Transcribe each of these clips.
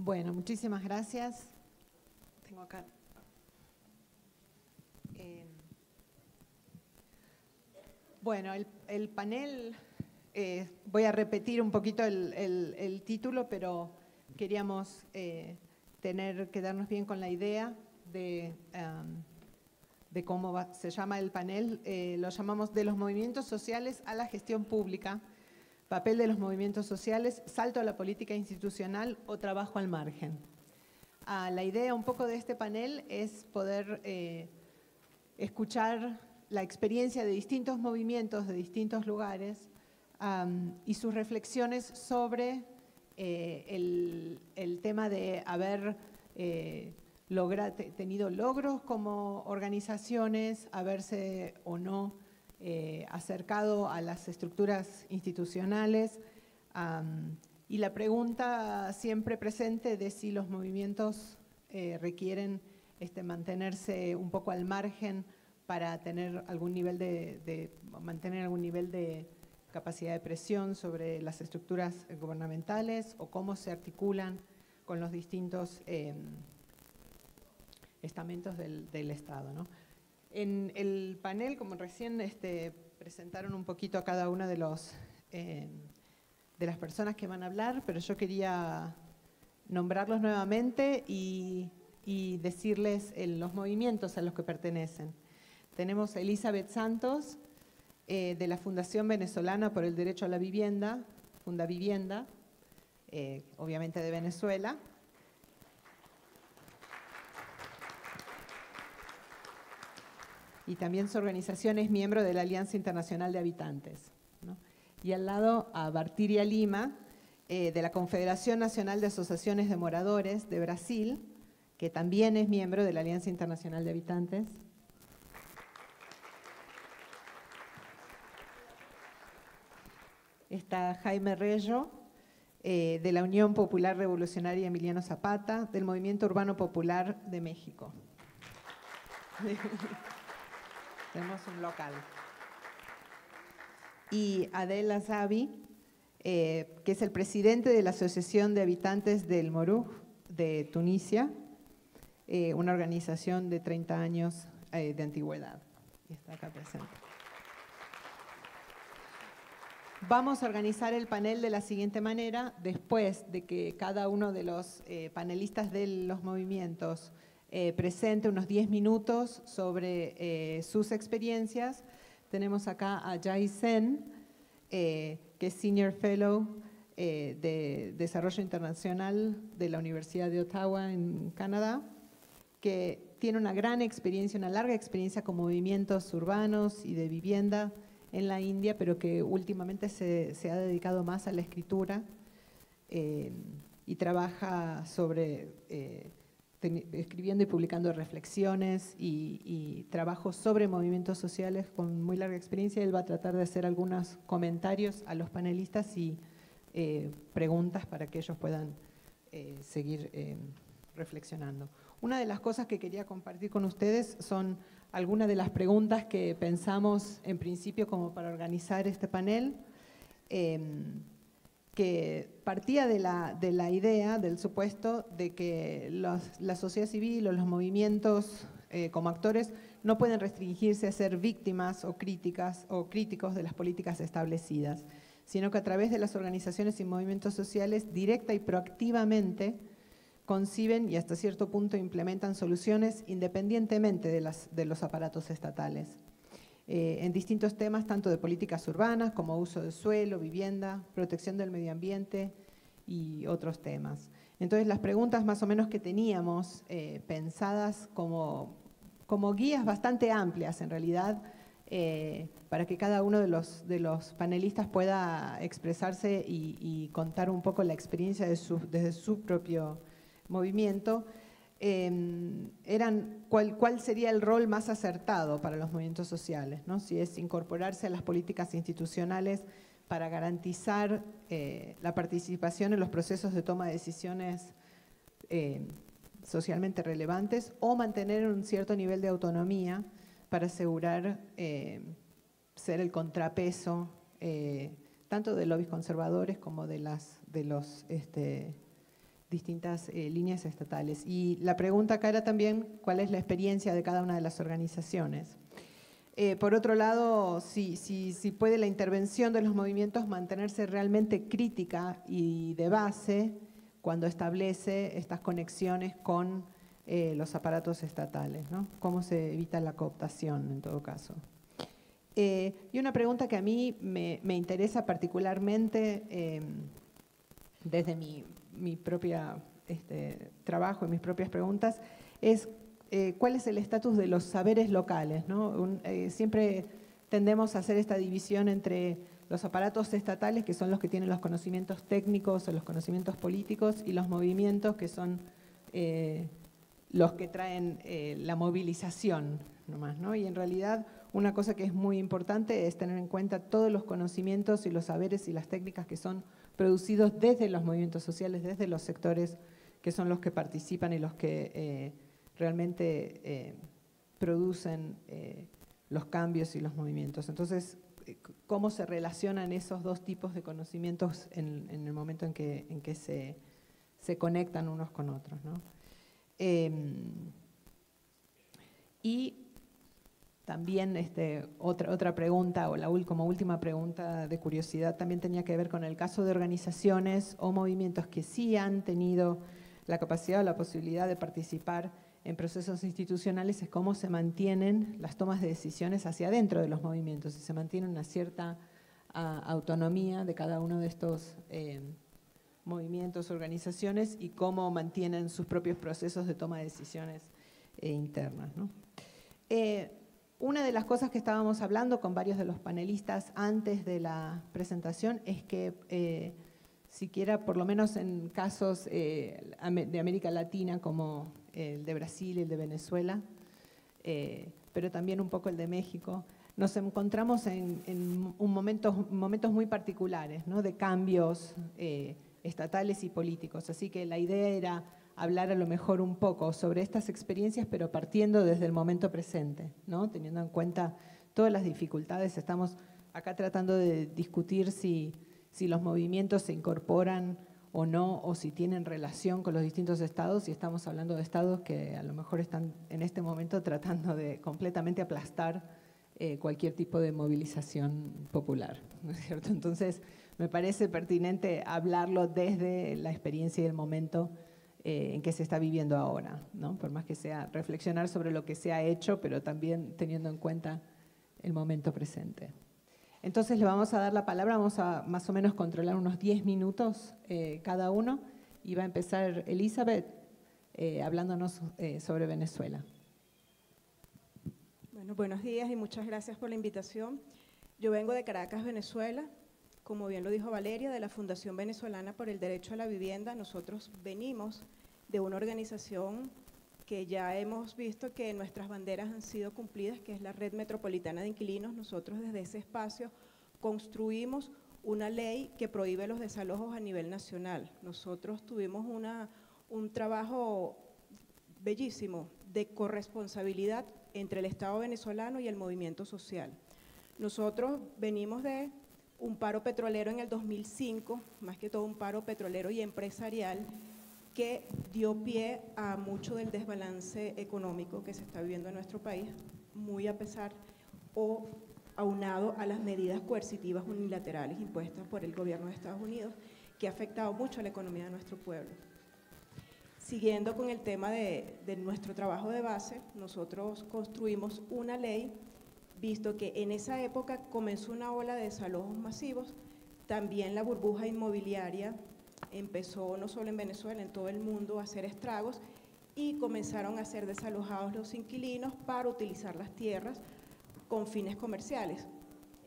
Bueno, muchísimas gracias. Tengo acá. Bueno, el panel, voy a repetir un poquito el título, pero queríamos quedarnos bien con la idea de cómo se llama el panel. Lo llamamos de los movimientos sociales a la gestión pública, papel de los movimientos sociales, salto a la política institucional o trabajo al margen. La idea un poco de este panel es poder escuchar la experiencia de distintos movimientos, de distintos lugares y sus reflexiones sobre el tema de haber tenido logros como organizaciones, haberse o no acercado a las estructuras institucionales y la pregunta siempre presente de si los movimientos requieren mantenerse un poco al margen para tener algún nivel mantener algún nivel de capacidad de presión sobre las estructuras gubernamentales o cómo se articulan con los distintos estamentos del Estado, ¿no? En el panel, como recién presentaron un poquito a cada una de las personas que van a hablar, pero yo quería nombrarlos nuevamente y decirles los movimientos a los que pertenecen. Tenemos a Elizabeth Santos, de la Fundación Venezolana por el Derecho a la Vivienda, Fundavivienda, obviamente de Venezuela. Y también su organización es miembro de la Alianza Internacional de Habitantes, ¿no? Y al lado a Bartira Lima, de la Confederación Nacional de Asociaciones de Moradores de Brasil, que también es miembro de la Alianza Internacional de Habitantes. Está Jaime Rello, de la Unión Popular Revolucionaria Emiliano Zapata, del Movimiento Urbano Popular de México. Tenemos un local. Y Adel Azzabi, que es el presidente de la Asociación de Habitantes del Mourouj de Tunisia, una organización de 30 años de antigüedad. Y está acá presente. Vamos a organizar el panel de la siguiente manera. Después de que cada uno de los panelistas de los movimientos presente unos 10 minutos sobre sus experiencias. Tenemos acá a Jai Sen, que es Senior Fellow de Desarrollo Internacional de la Universidad de Ottawa en Canadá, que tiene una gran experiencia, una larga experiencia con movimientos urbanos y de vivienda en la India, pero que últimamente se ha dedicado más a la escritura y trabaja sobre escribiendo y publicando reflexiones y trabajos sobre movimientos sociales con muy larga experiencia. Él va a tratar de hacer algunos comentarios a los panelistas y preguntas para que ellos puedan seguir reflexionando. Una de las cosas que quería compartir con ustedes son algunas de las preguntas que pensamos en principio como para organizar este panel, que partía de la idea, del supuesto, de que la sociedad civil o los movimientos como actores no pueden restringirse a ser víctimas o críticas o críticos de las políticas establecidas, sino que a través de las organizaciones y movimientos sociales directa y proactivamente conciben y hasta cierto punto implementan soluciones independientemente de los aparatos estatales. En distintos temas, tanto de políticas urbanas como uso de suelo, vivienda, protección del medio ambiente y otros temas. Entonces, las preguntas más o menos que teníamos pensadas como guías bastante amplias, en realidad, para que cada uno de los panelistas pueda expresarse y contar un poco la experiencia desde su propio movimiento, eran cuál sería el rol más acertado para los movimientos sociales, ¿no? Si es incorporarse a las políticas institucionales para garantizar la participación en los procesos de toma de decisiones socialmente relevantes o mantener un cierto nivel de autonomía para asegurar ser el contrapeso tanto de lobbies conservadores como de los distintas líneas estatales. Y la pregunta acá era también cuál es la experiencia de cada una de las organizaciones. Por otro lado, si puede la intervención de los movimientos mantenerse realmente crítica y de base cuando establece estas conexiones con los aparatos estatales, ¿no? ¿Cómo se evita la cooptación en todo caso? Y una pregunta que a mí me interesa particularmente desde mi propia trabajo y mis propias preguntas es cuál es el estatus de los saberes locales, ¿no? Siempre tendemos a hacer esta división entre los aparatos estatales, que son los que tienen los conocimientos técnicos o los conocimientos políticos, y los movimientos, que son los que traen la movilización nomás, ¿no? Y en realidad una cosa que es muy importante es tener en cuenta todos los conocimientos y los saberes y las técnicas que son producidos desde los movimientos sociales, desde los sectores que son los que participan y los que realmente producen los cambios y los movimientos. Entonces, ¿cómo se relacionan esos dos tipos de conocimientos en el momento en que se conectan unos con otros, ¿no? Y también otra pregunta, o como última pregunta de curiosidad, también tenía que ver con el caso de organizaciones o movimientos que sí han tenido la capacidad o la posibilidad de participar en procesos institucionales, es cómo se mantienen las tomas de decisiones hacia adentro de los movimientos, si se mantiene una cierta autonomía de cada uno de estos movimientos, organizaciones, y cómo mantienen sus propios procesos de toma de decisiones internas, ¿no? Una de las cosas que estábamos hablando con varios de los panelistas antes de la presentación es que, siquiera por lo menos en casos de América Latina, como el de Brasil y el de Venezuela, pero también un poco el de México, nos encontramos en momentos muy particulares, ¿no?, de cambios estatales y políticos. Así que la idea era hablar a lo mejor un poco sobre estas experiencias, pero partiendo desde el momento presente, ¿no?, teniendo en cuenta todas las dificultades. Estamos acá tratando de discutir si los movimientos se incorporan o no, o si tienen relación con los distintos estados, y estamos hablando de estados que a lo mejor están en este momento tratando de completamente aplastar cualquier tipo de movilización popular, ¿no es cierto? Entonces, me parece pertinente hablarlo desde la experiencia y el momento en que se está viviendo ahora, ¿no? Por más que sea reflexionar sobre lo que se ha hecho, pero también teniendo en cuenta el momento presente. Entonces, le vamos a dar la palabra, vamos a más o menos controlar unos 10 minutos cada uno, y va a empezar Elizabeth hablándonos sobre Venezuela. Bueno, buenos días y muchas gracias por la invitación. Yo vengo de Caracas, Venezuela. Como bien lo dijo Valeria, de la Fundación Venezolana por el Derecho a la Vivienda. Nosotros venimos de una organización que ya hemos visto que nuestras banderas han sido cumplidas, que es la Red Metropolitana de Inquilinos. Nosotros desde ese espacio construimos una ley que prohíbe los desalojos a nivel nacional. Nosotros tuvimos un trabajo bellísimo de corresponsabilidad entre el Estado venezolano y el movimiento social. Nosotros venimos de un paro petrolero en el 2005, más que todo un paro petrolero y empresarial, que dio pie a mucho del desbalance económico que se está viviendo en nuestro país, muy a pesar o aunado a las medidas coercitivas unilaterales impuestas por el gobierno de Estados Unidos, que ha afectado mucho a la economía de nuestro pueblo. Siguiendo con el tema de nuestro trabajo de base, nosotros construimos una ley, visto que en esa época comenzó una ola de desalojos masivos. También la burbuja inmobiliaria empezó no solo en Venezuela, en todo el mundo a hacer estragos, y comenzaron a ser desalojados los inquilinos para utilizar las tierras con fines comerciales.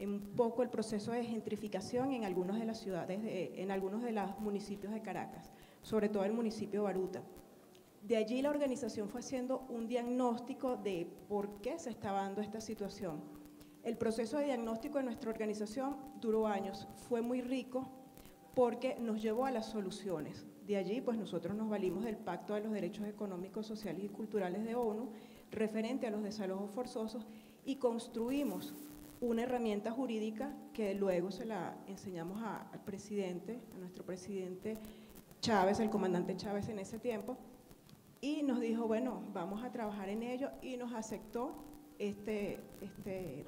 Un poco el proceso de gentrificación en algunos de las ciudades, en algunos de los municipios de Caracas, sobre todo el municipio de Baruta. De allí la organización fue haciendo un diagnóstico de por qué se estaba dando esta situación. El proceso de diagnóstico de nuestra organización duró años, fue muy rico porque nos llevó a las soluciones. De allí, pues, nosotros nos valimos del Pacto de los Derechos Económicos, Sociales y Culturales de ONU referente a los desalojos forzosos, y construimos una herramienta jurídica que luego se la enseñamos a nuestro presidente Chávez, el comandante Chávez en ese tiempo, y nos dijo, bueno, vamos a trabajar en ello, y nos aceptó este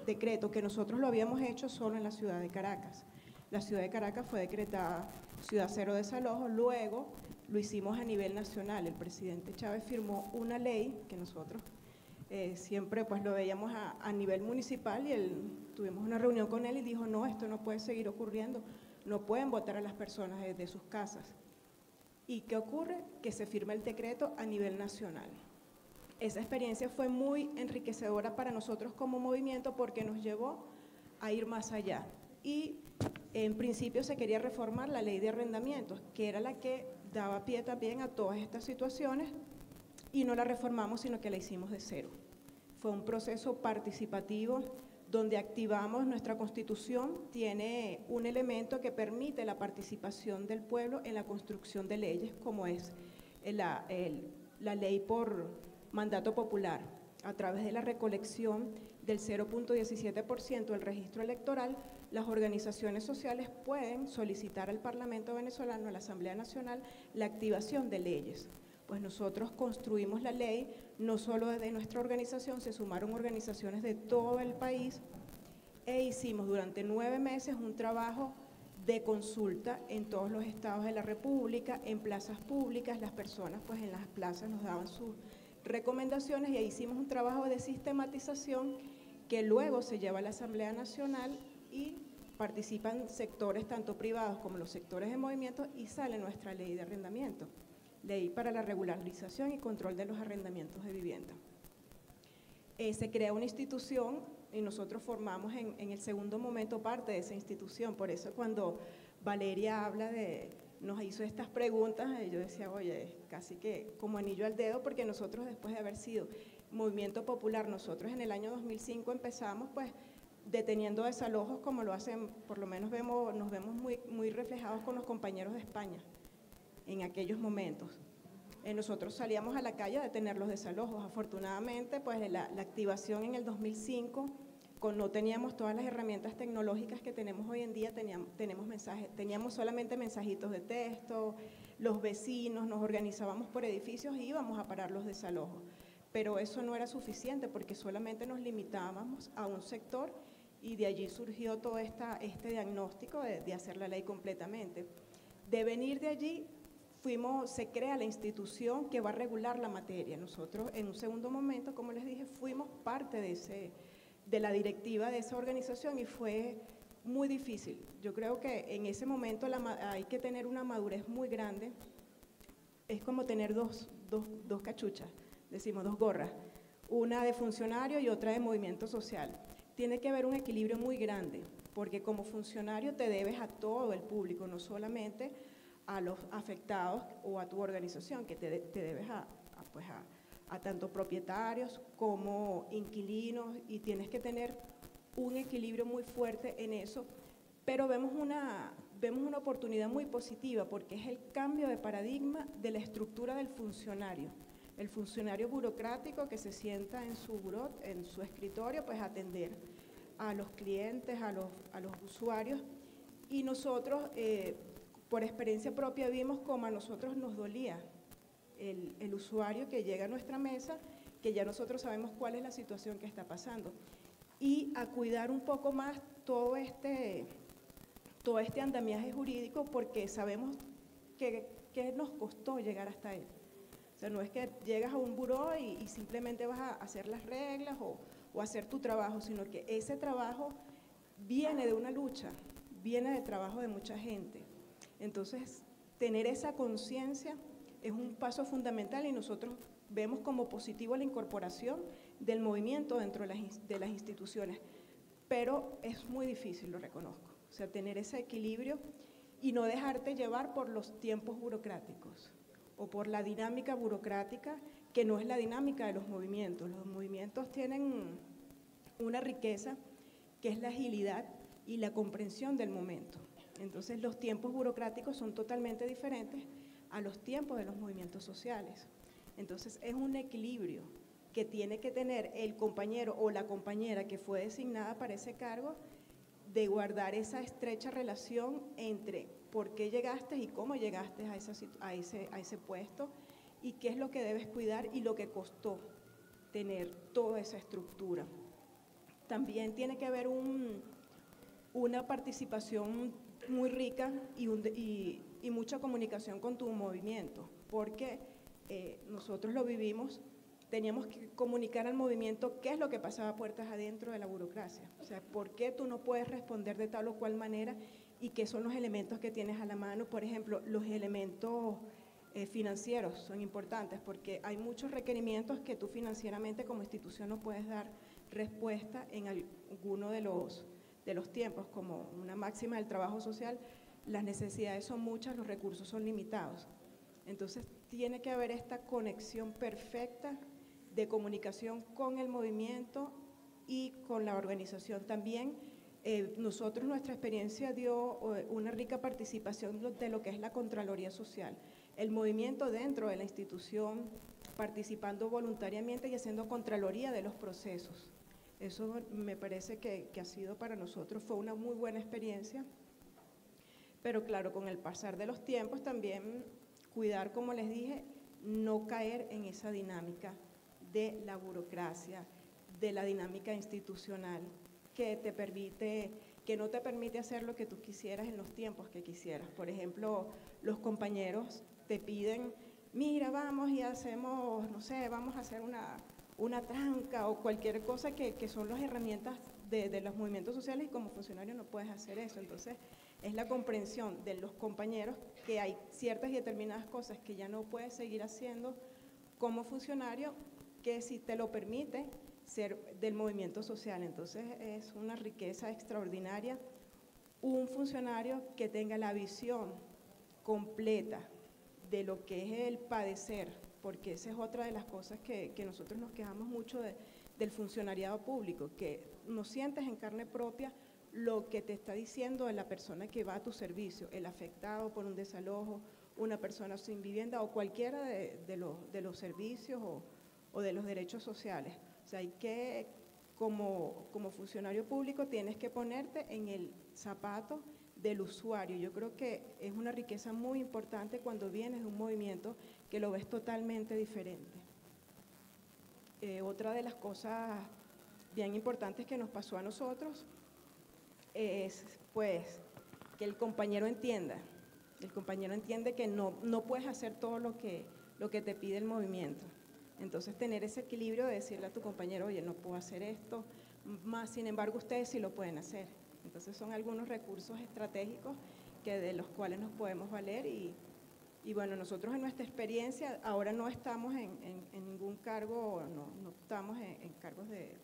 decreto, que nosotros lo habíamos hecho solo en la ciudad de Caracas. La ciudad de Caracas fue decretada ciudad cero desalojo, luego lo hicimos a nivel nacional. El presidente Chávez firmó una ley que nosotros siempre pues lo veíamos a nivel municipal, y tuvimos una reunión con él y dijo, no, esto no puede seguir ocurriendo, no pueden votar a las personas desde sus casas. ¿Y qué ocurre? Que se firma el decreto a nivel nacional. Esa experiencia fue muy enriquecedora para nosotros como movimiento, porque nos llevó a ir más allá. Y en principio se quería reformar la ley de arrendamientos, que era la que daba pie también a todas estas situaciones, y no la reformamos, sino que la hicimos de cero. Fue un proceso participativo donde activamos nuestra Constitución. Tiene un elemento que permite la participación del pueblo en la construcción de leyes, como es la ley por mandato popular, a través de la recolección del 0.17% del registro electoral. Las organizaciones sociales pueden solicitar al Parlamento venezolano, a la Asamblea Nacional, la activación de leyes. Pues nosotros construimos la ley, no solo desde nuestra organización, se sumaron organizaciones de todo el país, e hicimos durante 9 meses un trabajo de consulta en todos los estados de la República, en plazas públicas. Las personas pues en las plazas nos daban sus recomendaciones, y ahí hicimos un trabajo de sistematización que luego se lleva a la Asamblea Nacional, y participan sectores tanto privados como los sectores de movimiento, y sale nuestra ley de arrendamiento. Ley para la regularización y control de los arrendamientos de vivienda. Se crea una institución y nosotros formamos en el segundo momento parte de esa institución. Por eso cuando Valeria nos hizo estas preguntas, yo decía, oye, casi que como anillo al dedo, porque nosotros, después de haber sido Movimiento Popular, nosotros en el año 2005 empezamos pues deteniendo desalojos, como lo hacen, por lo menos nos vemos muy reflejados con los compañeros de España. En aquellos momentos, nosotros salíamos a la calle a detener los desalojos. Afortunadamente, pues la activación en el 2005, no teníamos todas las herramientas tecnológicas que tenemos hoy en día, teníamos solamente mensajitos de texto, los vecinos, nos organizábamos por edificios y íbamos a parar los desalojos. Pero eso no era suficiente, porque solamente nos limitábamos a un sector, y de allí surgió todo este diagnóstico de hacer la ley completamente. De venir de allí, se crea la institución que va a regular la materia. Nosotros, en un segundo momento, como les dije, fuimos parte de la directiva de esa organización, y fue muy difícil. Yo creo que en ese momento hay que tener una madurez muy grande. Es como tener dos cachuchas, decimos, dos gorras, una de funcionario y otra de movimiento social. Tiene que haber un equilibrio muy grande, porque como funcionario te debes a todo el público, no solamente a los afectados o a tu organización, que te debes a tanto propietarios como inquilinos, y tienes que tener un equilibrio muy fuerte en eso. Pero vemos una oportunidad muy positiva, porque es el cambio de paradigma de la estructura del funcionario. El funcionario burocrático que se sienta en su buró, en su escritorio, pues a atender a los clientes, a los usuarios. Y nosotros, por experiencia propia, vimos cómo a nosotros nos dolía el usuario que llega a nuestra mesa, que ya nosotros sabemos cuál es la situación que está pasando, y a cuidar un poco más todo este andamiaje jurídico, porque sabemos que nos costó llegar hasta él. O sea, no es que llegas a un buró y simplemente vas a hacer las reglas o hacer tu trabajo, sino que ese trabajo viene de una lucha, viene del trabajo de mucha gente. Entonces, tener esa conciencia es un paso fundamental, y nosotros vemos como positivo la incorporación del movimiento dentro de las instituciones, pero es muy difícil, lo reconozco. O sea, tener ese equilibrio y no dejarte llevar por los tiempos burocráticos o por la dinámica burocrática, que no es la dinámica de los movimientos. Los movimientos tienen una riqueza que es la agilidad y la comprensión del momento. Entonces, los tiempos burocráticos son totalmente diferentes a los tiempos de los movimientos sociales. Entonces, es un equilibrio que tiene que tener el compañero o la compañera que fue designada para ese cargo, de guardar esa estrecha relación entre por qué llegaste y cómo llegaste a ese puesto y qué es lo que debes cuidar y lo que costó tener toda esa estructura. También tiene que haber una participación muy rica y mucha comunicación con tu movimiento, porque nosotros lo vivimos, teníamos que comunicar al movimiento qué es lo que pasaba puertas adentro de la burocracia, o sea, por qué tú no puedes responder de tal o cual manera y qué son los elementos que tienes a la mano. Por ejemplo, los elementos financieros son importantes porque hay muchos requerimientos que tú financieramente como institución no puedes dar respuesta en alguno de los tiempos, como una máxima del trabajo social, las necesidades son muchas, los recursos son limitados. Entonces, tiene que haber esta conexión perfecta de comunicación con el movimiento y con la organización. También nuestra experiencia dio una rica participación de lo que es la Contraloría Social. El movimiento dentro de la institución, participando voluntariamente y haciendo contraloría de los procesos. Eso me parece que ha sido para nosotros, fue una muy buena experiencia. Pero claro, con el pasar de los tiempos también cuidar, como les dije, no caer en esa dinámica de la burocracia, de la dinámica institucional que no te permite hacer lo que tú quisieras en los tiempos que quisieras. Por ejemplo, los compañeros te piden, mira, vamos y hacemos, no sé, vamos a hacer una tranca o cualquier cosa que son las herramientas de los movimientos sociales, y como funcionario no puedes hacer eso. Entonces, es la comprensión de los compañeros que hay ciertas y determinadas cosas que ya no puedes seguir haciendo como funcionario, que si te lo permite ser del movimiento social. Entonces, es una riqueza extraordinaria un funcionario que tenga la visión completa de lo que es el padecer, porque esa es otra de las cosas que nosotros nos quejamos mucho del funcionariado público, que no sientes en carne propia lo que te está diciendo la persona que va a tu servicio, el afectado por un desalojo, una persona sin vivienda o cualquiera de los servicios o de los derechos sociales. O sea, hay que, como funcionario público, tienes que ponerte en el zapato del usuario. Yo creo que es una riqueza muy importante cuando vienes de un movimiento que lo ves totalmente diferente. Otra de las cosas bien importantes que nos pasó a nosotros es, pues, que el compañero entiende que no puedes hacer todo lo que te pide el movimiento. Entonces, tener ese equilibrio de decirle a tu compañero, oye, no puedo hacer esto, más sin embargo ustedes sí lo pueden hacer. Entonces, son algunos recursos estratégicos de los cuales nos podemos valer y bueno, nosotros en nuestra experiencia, ahora no estamos en ningún cargo, no estamos en cargos de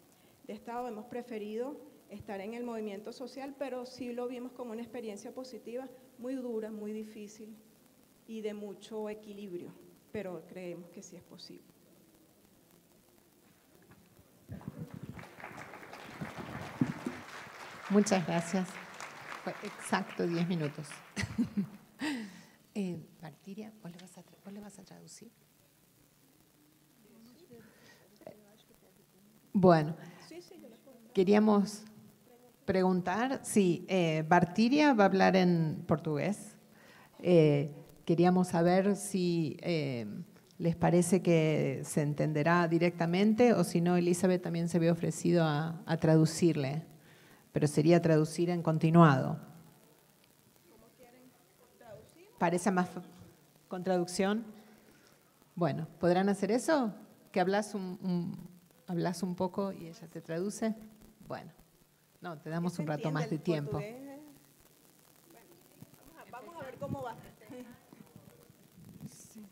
Estado, hemos preferido estar en el movimiento social, pero sí lo vimos como una experiencia positiva, muy dura, muy difícil y de mucho equilibrio, pero creemos que sí es posible. Muchas gracias. Exacto, 10 minutos. Bartira, ¿vos le vas a traducir? Bueno, queríamos preguntar, sí, Bartira va a hablar en portugués. Queríamos saber si les parece que se entenderá directamente o si no, Elizabeth también se había ofrecido a traducirle. Pero sería traducir en continuado. ¿Cómo quieren traducir? ¿Parece más con traducción? Bueno, ¿podrán hacer eso? ¿Que hablas un poco y ella te traduce? Bueno, no, te damos un rato más de tiempo. Bueno, vamos a ver cómo va. Sí.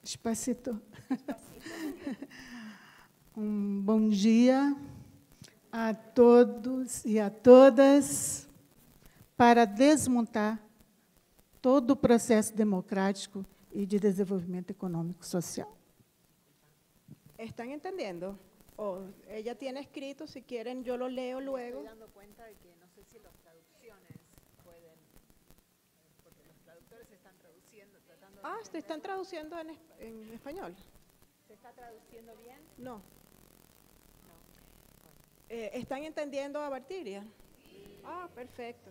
Despacito. Bom dia a todos e a todas para desmontar todo o processo democrático e de desenvolvimento econômico social. Estão entendendo? Oh, ella tiene escrito, si quieren yo lo leo luego. Estoy dando cuenta de que no sé si las traducciones pueden, porque los traductores están traduciendo, tratando. Ah, se están traduciendo en español. ¿Se está traduciendo bien? No. ¿Están entendiendo a Bartira? Sí. Ah, perfecto.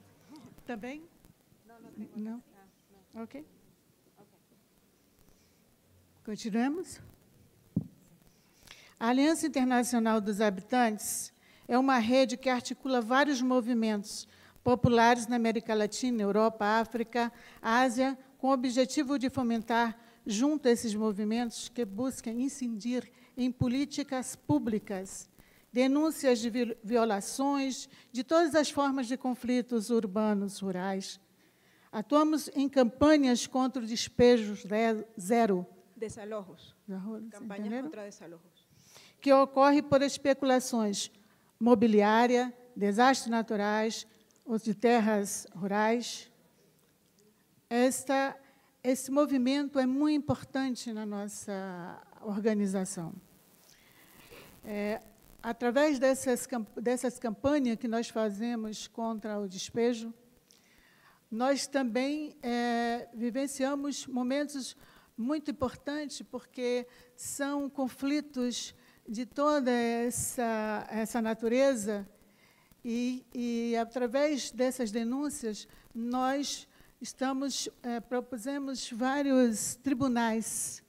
¿También? No, no tengo. No. Ah, no. Okay. Ok. Continuamos. A Aliança Internacional dos Habitantes é uma rede que articula vários movimentos populares na América Latina, Europa, África, Ásia, com o objetivo de fomentar, junto a esses movimentos que buscam incidir em políticas públicas, denúncias de violações de todas as formas de conflitos urbanos, rurais. Atuamos em campanhas contra o despejo zero. Desalojos. Campanhas contra desalojos. Que ocorre por especulações mobiliária, desastres naturais ou de terras rurais. Esse movimento é muito importante na nossa organização. Através dessas campanhas que nós fazemos contra o despejo, nós também vivenciamos momentos muito importantes, porque são conflitos de toda essa natureza e através dessas denúncias, nós propusemos vários tribunais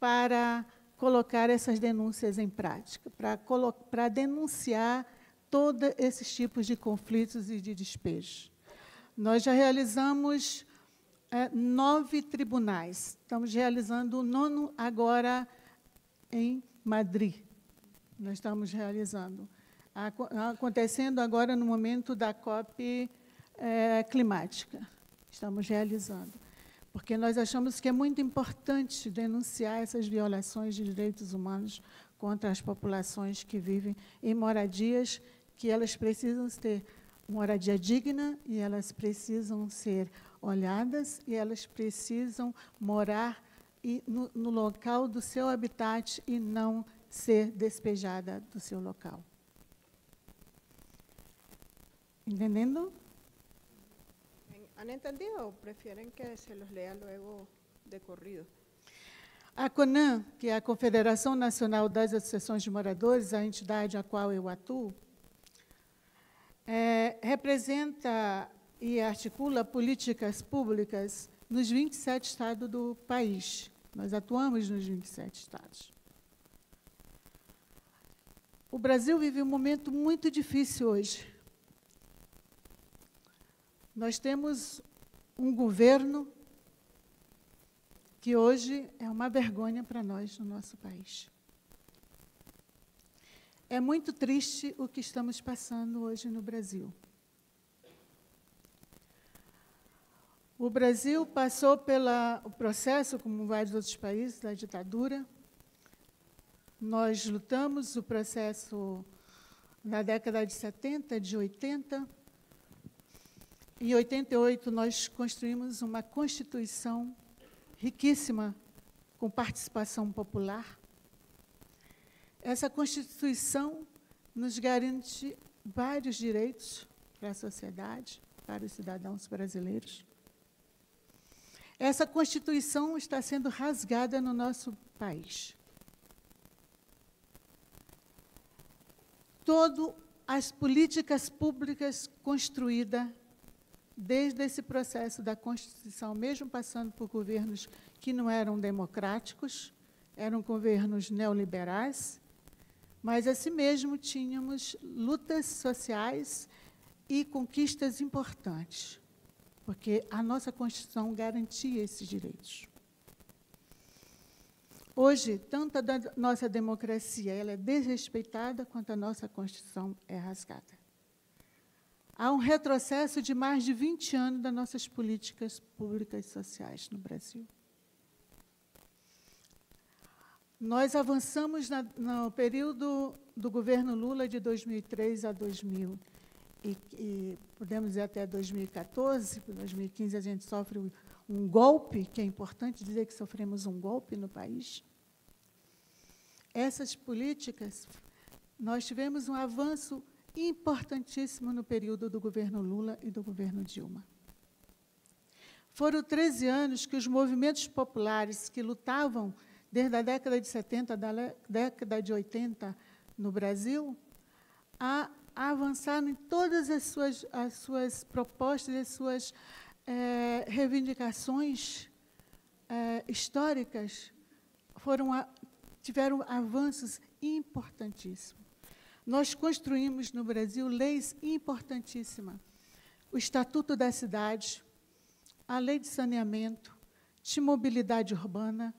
para colocar essas denúncias em prática, para denunciar todos esses tipos de conflitos e de despejos. Nós já realizamos 9 tribunais, estamos realizando o 9º agora em Madrid. Nós estamos realizando, acontecendo agora no momento da COP climática. Estamos realizando, porque nós achamos que é muito importante denunciar essas violações de direitos humanos contra as populações que vivem em moradias, que elas precisam ter moradia digna e elas precisam ser olhadas e elas precisam morar no local do seu habitat e não ser despejada do seu local. Entendendo? ¿Han entendido o prefieren que se los lea luego de corrido? A CONAM, que é a Confederação Nacional das Associações de Moradores, a entidade a qual eu atuo, representa e articula políticas públicas nos 27 estados do país. Nós atuamos nos 27 estados. O Brasil vive um momento muito difícil hoje. Nós temos um governo que hoje é uma vergonha para nós, no nosso país. É muito triste o que estamos passando hoje no Brasil. O Brasil passou pelo processo, como vários outros países, da ditadura. Nós lutamos o processo na década de 70, de 80, Em 88, nós construímos uma Constituição riquíssima, com participação popular. Essa Constituição nos garante vários direitos para a sociedade, para os cidadãos brasileiros. Essa Constituição está sendo rasgada no nosso país. Todas as políticas públicas construídas desde esse processo da Constituição, mesmo passando por governos que não eram democráticos, eram governos neoliberais, mas, assim mesmo, tínhamos lutas sociais e conquistas importantes, porque a nossa Constituição garantia esses direitos. Hoje, tanto a nossa democracia ela é desrespeitada, quanto a nossa Constituição é rasgada. Há um retrocesso de mais de 20 anos das nossas políticas públicas sociais no Brasil. Nós avançamos no período do governo Lula de 2003 a 2000, e podemos dizer até 2014, 2015 a gente sofre um golpe, que é importante dizer que sofremos um golpe no país. Essas políticas, nós tivemos um avanço importantíssimo no período do governo Lula e do governo Dilma. Foram 13 anos que os movimentos populares que lutavam desde a década de 70, da década de 80 no Brasil, a avançar em todas as suas propostas, as suas reivindicações históricas, tiveram avanços importantíssimos. Nós construímos no Brasil leis importantíssimas. O Estatuto da Cidade, a Lei de Saneamento, de Mobilidade Urbana.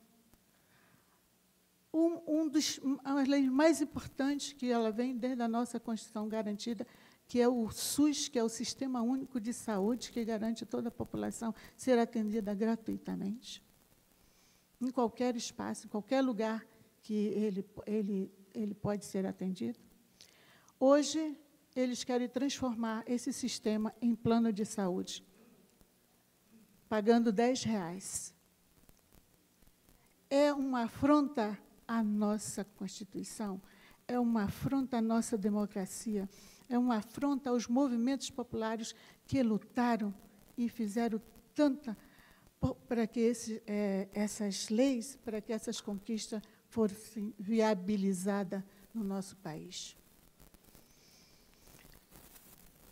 Uma das leis mais importantes, que ela vem desde a nossa Constituição garantida, que é o SUS, que é o Sistema Único de Saúde, que garante a toda a população ser atendida gratuitamente, em qualquer espaço, em qualquer lugar que ele pode ser atendido. Hoje, eles querem transformar esse sistema em plano de saúde, pagando R$10. É uma afronta à nossa Constituição, é uma afronta à nossa democracia, é uma afronta aos movimentos populares que lutaram e fizeram tanta para que essas leis, para que essas conquistas fossem viabilizadas no nosso país.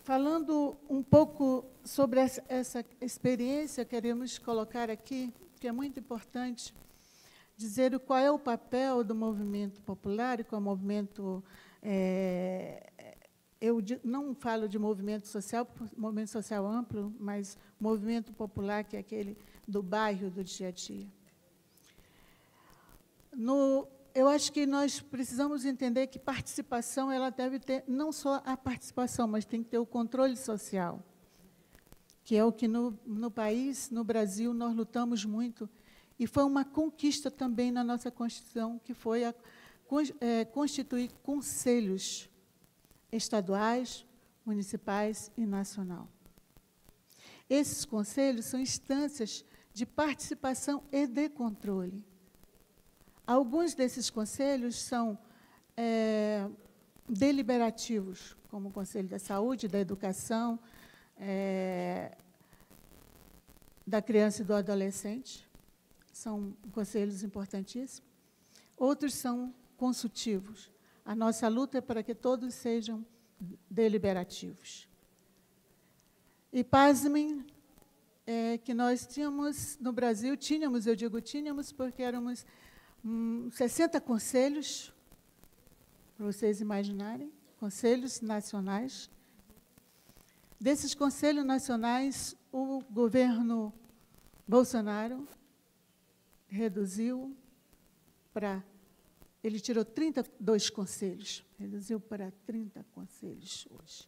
Falando um pouco sobre essa experiência, queremos colocar aqui, que é muito importante, dizer qual é o papel do movimento popular e qual é o movimento... eu não falo de movimento social, porque movimento social amplo, mas movimento popular, que é aquele do bairro, do dia a dia. Eu acho que nós precisamos entender que participação, ela deve ter não só a participação, mas tem que ter o controle social, que é o que no país, no Brasil, nós lutamos muito. E foi uma conquista também na nossa Constituição, que foi constituir conselhos estaduais, municipais e nacional. Esses conselhos são instâncias de participação e de controle. Alguns desses conselhos são deliberativos, como o Conselho da Saúde, da Educação, da Criança e do Adolescente. São conselhos importantíssimos. Outros são consultivos. A nossa luta é para que todos sejam deliberativos. E, pasmem, que nós tínhamos, no Brasil, eu digo tínhamos, porque éramos 60 conselhos, para vocês imaginarem, conselhos nacionais. Desses conselhos nacionais, o governo Bolsonaro reduziu para... Ele tirou 32 conselhos, reduziu para 30 conselhos hoje.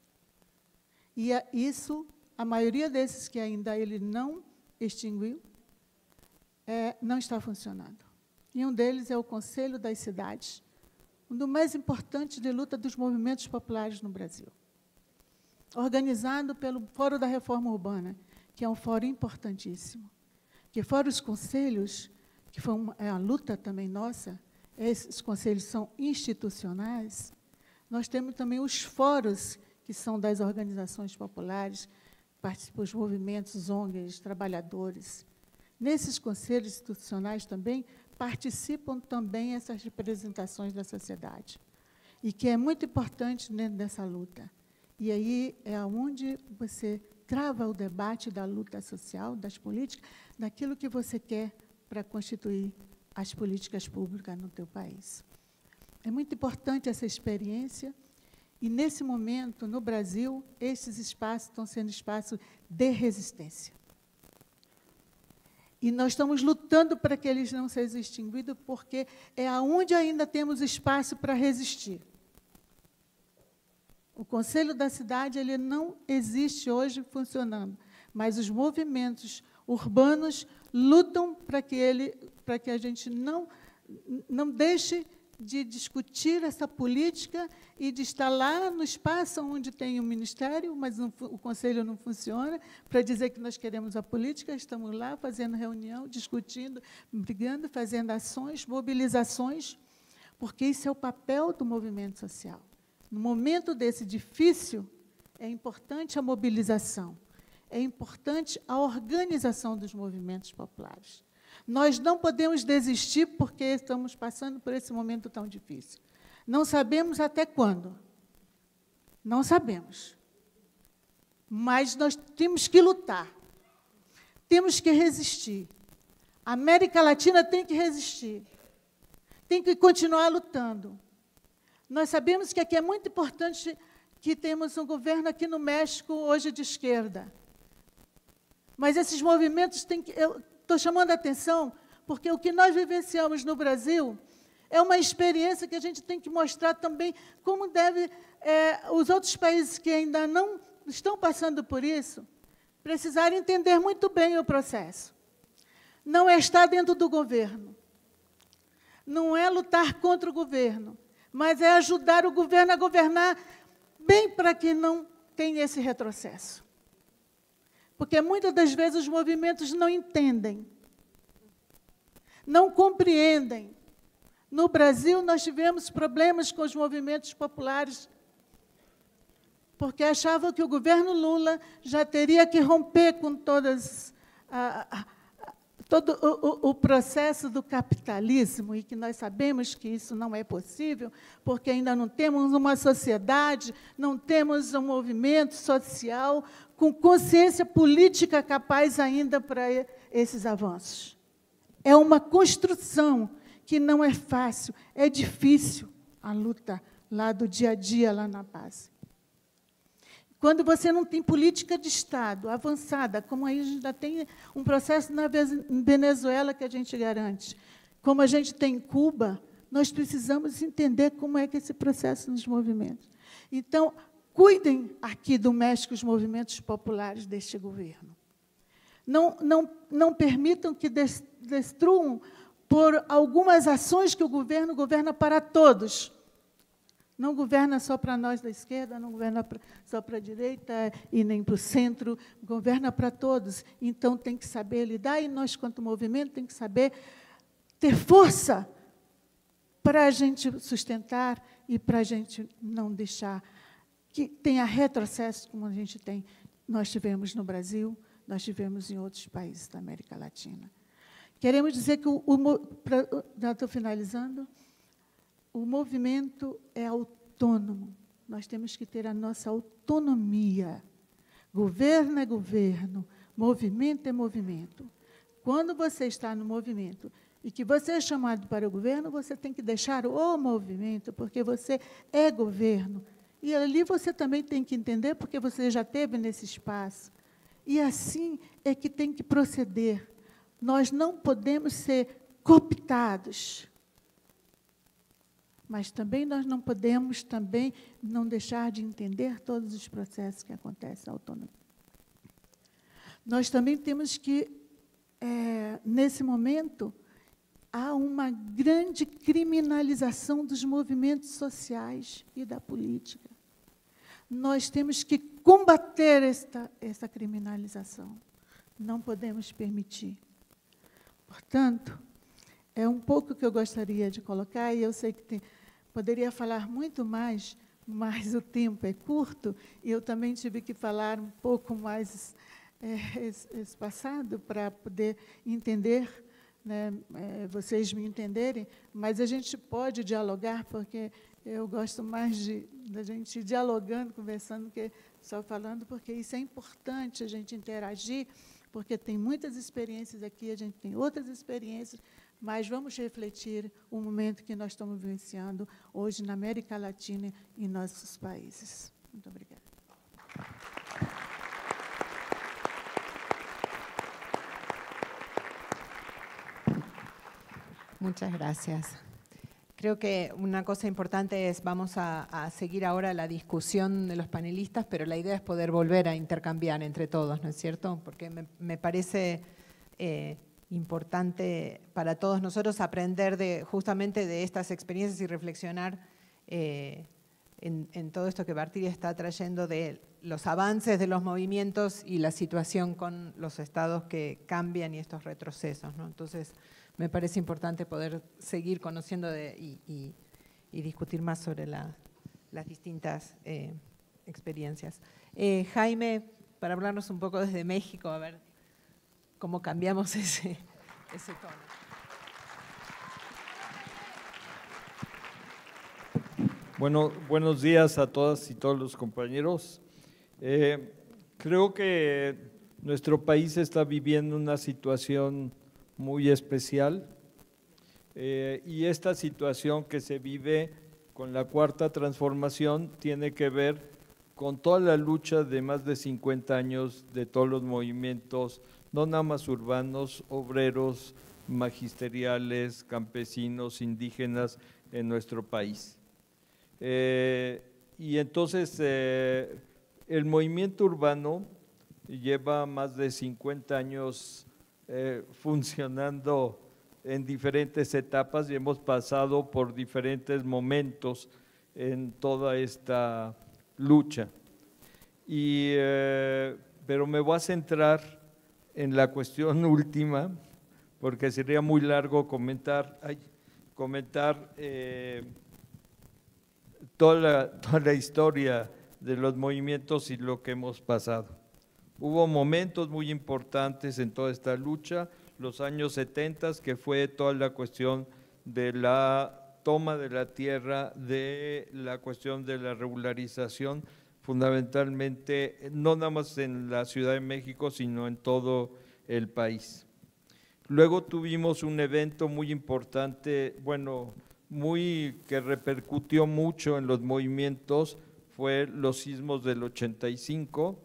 E isso, a maioria desses que ainda ele não extinguiu, não está funcionando. E um deles é o Conselho das Cidades, um dos mais importantes de luta dos movimentos populares no Brasil, organizado pelo Fórum da Reforma Urbana, que é um fórum importantíssimo. Que fora os conselhos, que foi uma luta também nossa, esses conselhos são institucionais, nós temos também os fóruns, que são das organizações populares, participam os movimentos, ONGs, trabalhadores. Nesses conselhos institucionais também participam também essas representações da sociedade, e que é muito importante dentro dessa luta. E aí é onde você trava o debate da luta social, das políticas, daquilo que você quer para constituir as políticas públicas no teu país. É muito importante essa experiência, e, nesse momento, no Brasil, esses espaços estão sendo espaços de resistência. E nós estamos lutando para que eles não sejam extinguidos, porque é aonde ainda temos espaço para resistir. O Conselho da Cidade ele não existe hoje funcionando, mas os movimentos urbanos lutam para que a gente não deixe de discutir essa política e de estar lá no espaço onde tem o Ministério, mas o Conselho não funciona, para dizer que nós queremos a política, estamos lá fazendo reunião, discutindo, brigando, fazendo ações, mobilizações, porque isso é o papel do movimento social. No momento desse difícil, é importante a mobilização. É importante a organização dos movimentos populares. Nós não podemos desistir porque estamos passando por esse momento tão difícil. Não sabemos até quando, Não sabemos. Mas nós temos que lutar. Temos que resistir. A América Latina tem que resistir. Tem que continuar lutando. Nós sabemos que aqui é muito importante que temos um governo aqui no México hoje de esquerda. Mas esses movimentos têm que... Eu estou chamando a atenção porque o que nós vivenciamos no Brasil é uma experiência que a gente tem que mostrar também como deve... os outros países que ainda não estão passando por isso precisarem entender muito bem o processo. Não é estar dentro do governo. Não é lutar contra o governo, mas é ajudar o governo a governar bem para que não tenha esse retrocesso. Porque, muitas das vezes, os movimentos não entendem, não compreendem. No Brasil, nós tivemos problemas com os movimentos populares porque achavam que o governo Lula já teria que romper com todo o processo do capitalismo, e que nós sabemos que isso não é possível, porque ainda não temos uma sociedade, não temos um movimento social com consciência política capaz ainda para esses avanços. É uma construção que não é fácil, é difícil a luta lá do dia a dia, lá na base. Quando você não tem política de Estado avançada, como aí a gente ainda tem um processo na Venezuela que a gente garante, como a gente tem em Cuba, nós precisamos entender como é que esse processo nos movimentos. Então, cuidem aqui do México os movimentos populares deste governo. Não permitam que destruam por algumas ações que o governo governa para todos. Não governa só para nós da esquerda, não governa só para a direita e nem para o centro, governa para todos. Então, tem que saber lidar, e nós, quanto movimento, tem que saber ter força para a gente sustentar e para a gente não deixar que tenha retrocesso como a gente tem. Nós tivemos no Brasil, nós tivemos em outros países da América Latina. Queremos dizer que já estou finalizando. O movimento é autônomo. Nós temos que ter a nossa autonomia. Governo é governo, movimento é movimento. Quando você está no movimento e que você é chamado para o governo, você tem que deixar o movimento, porque você é governo. E ali você também tem que entender, porque você já esteve nesse espaço. E assim é que tem que proceder. Nós não podemos ser cooptados. Mas também nós não podemos não deixar de entender todos os processos que acontecem na autonomia. Nós também temos que, nesse momento, há uma grande criminalização dos movimentos sociais e da política. Nós temos que combater essa criminalização. Não podemos permitir. Portanto, é um pouco que eu gostaria de colocar, e eu sei que poderia falar muito mais, mas o tempo é curto, e eu também tive que falar um pouco mais espaçado para poder entender, né, vocês me entenderem, mas a gente pode dialogar, porque eu gosto mais da gente dialogando, conversando, que só falando, porque isso é importante, a gente interagir, porque tem muitas experiências aqui, a gente tem outras experiências, mas vamos refletir o momento que nós estamos vivenciando hoje na América Latina e em nossos países. Muito obrigada. Muchas gracias. Creo que una cosa importante es, vamos a seguir ahora la discusión de los panelistas, pero la idea es poder volver a intercambiar entre todos, ¿no es cierto? Porque me parece... importante para todos nosotros aprender justamente de estas experiencias y reflexionar en todo esto que Bartira está trayendo de los avances de los movimientos y la situación con los estados que cambian y estos retrocesos, ¿no? Entonces, me parece importante poder seguir conociendo y discutir más sobre las distintas experiencias. Jaime, para hablarnos un poco desde México, a ver cómo cambiamos ese tono. Bueno, buenos días a todas y todos los compañeros. Creo que nuestro país está viviendo una situación muy especial y esta situación que se vive con la Cuarta Transformación tiene que ver con toda la lucha de más de 50 años de todos los movimientos, no nada más urbanos, obreros, magisteriales, campesinos, indígenas en nuestro país. Y entonces el movimiento urbano lleva más de 50 años funcionando en diferentes etapas y hemos pasado por diferentes momentos en toda esta lucha. Y, pero me voy a centrar en la cuestión última, porque sería muy largo comentar toda la historia de los movimientos y lo que hemos pasado. Hubo momentos muy importantes en toda esta lucha, los años 70, que fue toda la cuestión de la toma de la tierra, de la cuestión de la regularización, fundamentalmente, no nada más en la Ciudad de México, sino en todo el país. Luego tuvimos un evento muy importante, que repercutió mucho en los movimientos, fue los sismos del 85,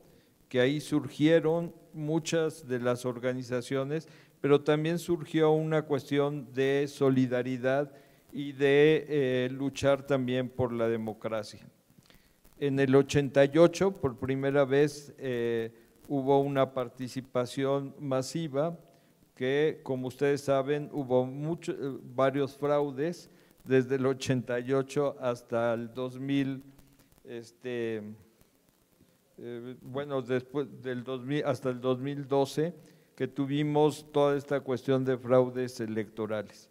que ahí surgieron muchas de las organizaciones, pero también surgió una cuestión de solidaridad y de luchar también por la democracia. En el 88, por primera vez, hubo una participación masiva que, como ustedes saben, hubo varios fraudes, desde el 88 hasta el 2000, después del 2000 hasta el 2012, que tuvimos toda esta cuestión de fraudes electorales.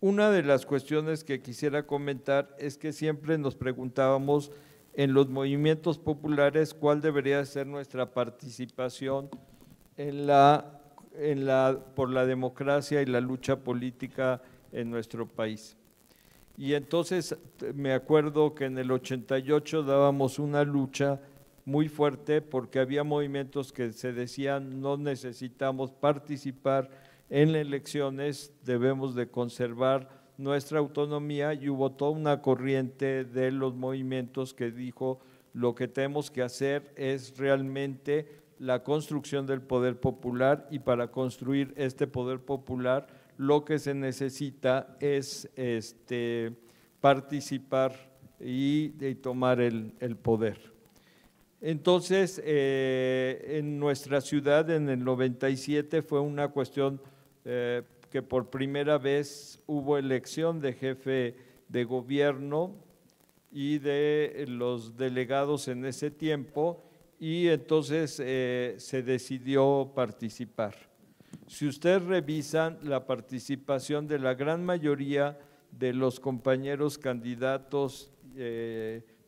Una de las cuestiones que quisiera comentar es que siempre nos preguntábamos en los movimientos populares cuál debería ser nuestra participación por la democracia y la lucha política en nuestro país. Y entonces me acuerdo que en el 88 dábamos una lucha muy fuerte porque había movimientos que se decían no necesitamos participar en elecciones, debemos de conservar nuestra autonomía y hubo toda una corriente de los movimientos que dijo lo que tenemos que hacer es realmente la construcción del poder popular y para construir este poder popular lo que se necesita es participar y tomar el poder. Entonces, en nuestra ciudad, en el 97, fue una cuestión que por primera vez hubo elección de jefe de gobierno y de los delegados en ese tiempo, y entonces se decidió participar. Si ustedes revisan la participación de la gran mayoría de los compañeros candidatos,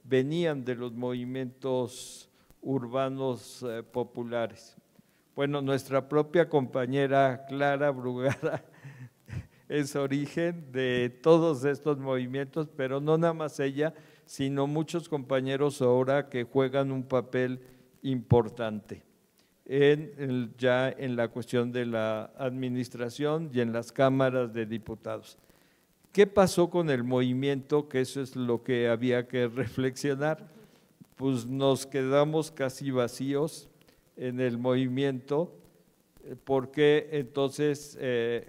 venían de los movimientos urbanos populares. Bueno, nuestra propia compañera Clara Brugada es origen de todos estos movimientos, pero no nada más ella, sino muchos compañeros ahora que juegan un papel importante. Ya en la cuestión de la administración y en las cámaras de diputados. ¿Qué pasó con el movimiento? Que eso es lo que había que reflexionar. Pues nos quedamos casi vacíos en el movimiento porque entonces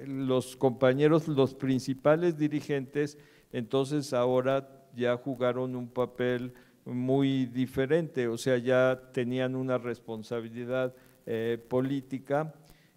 los compañeros, los principales dirigentes, entonces ahora ya jugaron un papel muy diferente, o sea, ya tenían una responsabilidad política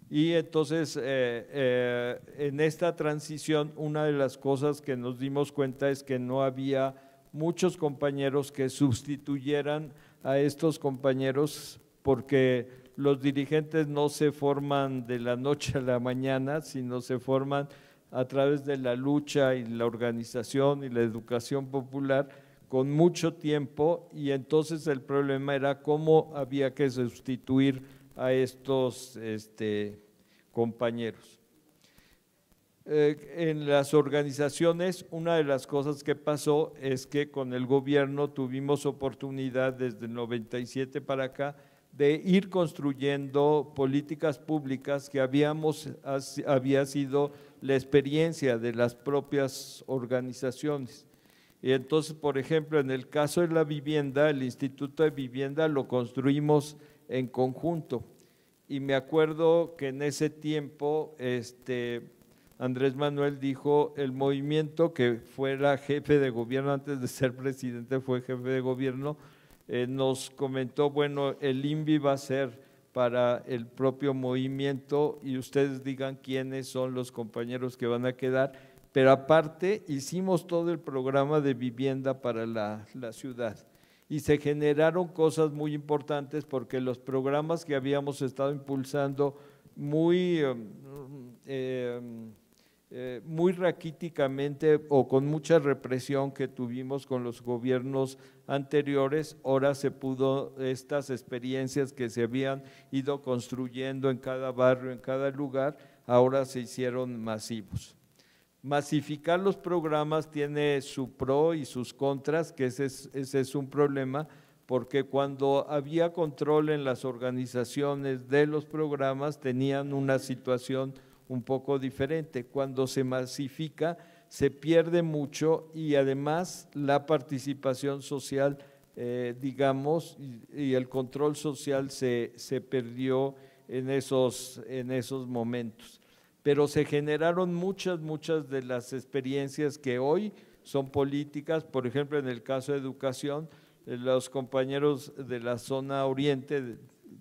y entonces en esta transición una de las cosas que nos dimos cuenta es que no había muchos compañeros que sustituyeran a estos compañeros porque los dirigentes no se forman de la noche a la mañana, sino se forman a través de la lucha y la organización y la educación popular, con mucho tiempo y entonces el problema era cómo había que sustituir a estos compañeros. en las organizaciones, una de las cosas que pasó es que con el gobierno tuvimos oportunidad desde el 97 para acá de ir construyendo políticas públicas que había sido la experiencia de las propias organizaciones. Y entonces, por ejemplo, en el caso de la vivienda, el Instituto de Vivienda lo construimos en conjunto. Y me acuerdo que en ese tiempo, Andrés Manuel dijo, el movimiento que fuera jefe de gobierno, antes de ser presidente fue jefe de gobierno, nos comentó, bueno, el INVI va a ser para el propio movimiento y ustedes digan quiénes son los compañeros que van a quedar, pero aparte hicimos todo el programa de vivienda para la ciudad y se generaron cosas muy importantes porque los programas que habíamos estado impulsando muy… muy raquíticamente o con mucha represión que tuvimos con los gobiernos anteriores, ahora se pudo, estas experiencias que se habían ido construyendo en cada barrio, en cada lugar, ahora se hicieron masivos. Masificar los programas tiene su pro y sus contras, que ese es un problema, porque cuando había control en las organizaciones de los programas tenían una situación un poco diferente. Cuando se masifica, se pierde mucho y además la participación social, digamos, y el control social se perdió en esos momentos. Pero se generaron muchas de las experiencias que hoy son políticas, por ejemplo, en el caso de educación, los compañeros de la zona oriente,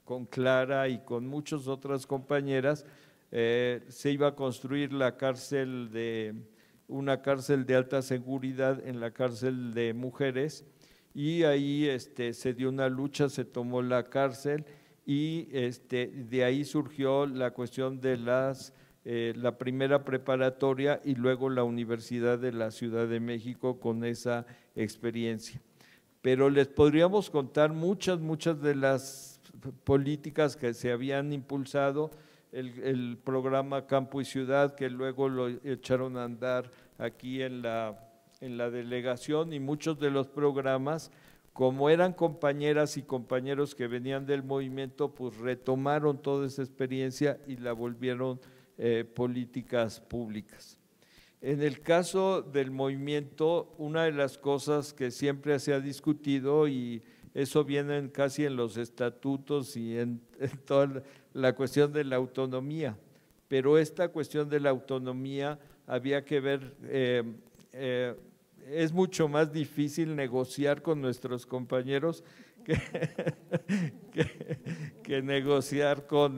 con Clara y con muchas otras compañeras, se iba a construir una cárcel de alta seguridad en la cárcel de mujeres y ahí se dio una lucha, se tomó la cárcel y de ahí surgió la cuestión de la primera preparatoria y luego la Universidad de la Ciudad de México con esa experiencia. Pero les podríamos contar muchas de las políticas que se habían impulsado. El programa Campo y Ciudad, que luego lo echaron a andar aquí en la delegación, y muchos de los programas, como eran compañeras y compañeros que venían del movimiento, pues retomaron toda esa experiencia y la volvieron políticas públicas. En el caso del movimiento, una de las cosas que siempre se ha discutido y… eso viene casi en los estatutos y en toda la cuestión de la autonomía, pero esta cuestión de la autonomía había que ver, es mucho más difícil negociar con nuestros compañeros que negociar con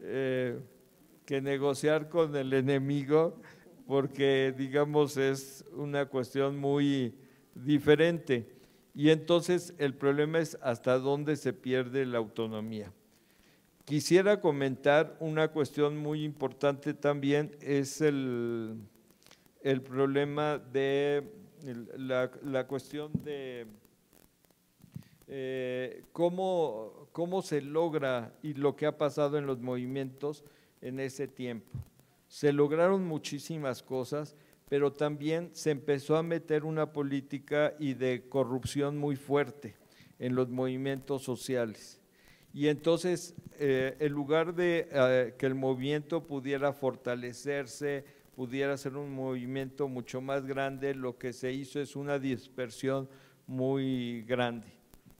que negociar con el enemigo, porque digamos es una cuestión muy diferente. Y entonces el problema es hasta dónde se pierde la autonomía. Quisiera comentar una cuestión muy importante también, es el problema de la cuestión de cómo se logra y lo que ha pasado en los movimientos en ese tiempo. Se lograron muchísimas cosas, pero también se empezó a meter una política y de corrupción muy fuerte en los movimientos sociales. Y entonces, en lugar de que el movimiento pudiera fortalecerse, pudiera ser un movimiento mucho más grande, lo que se hizo es una dispersión muy grande.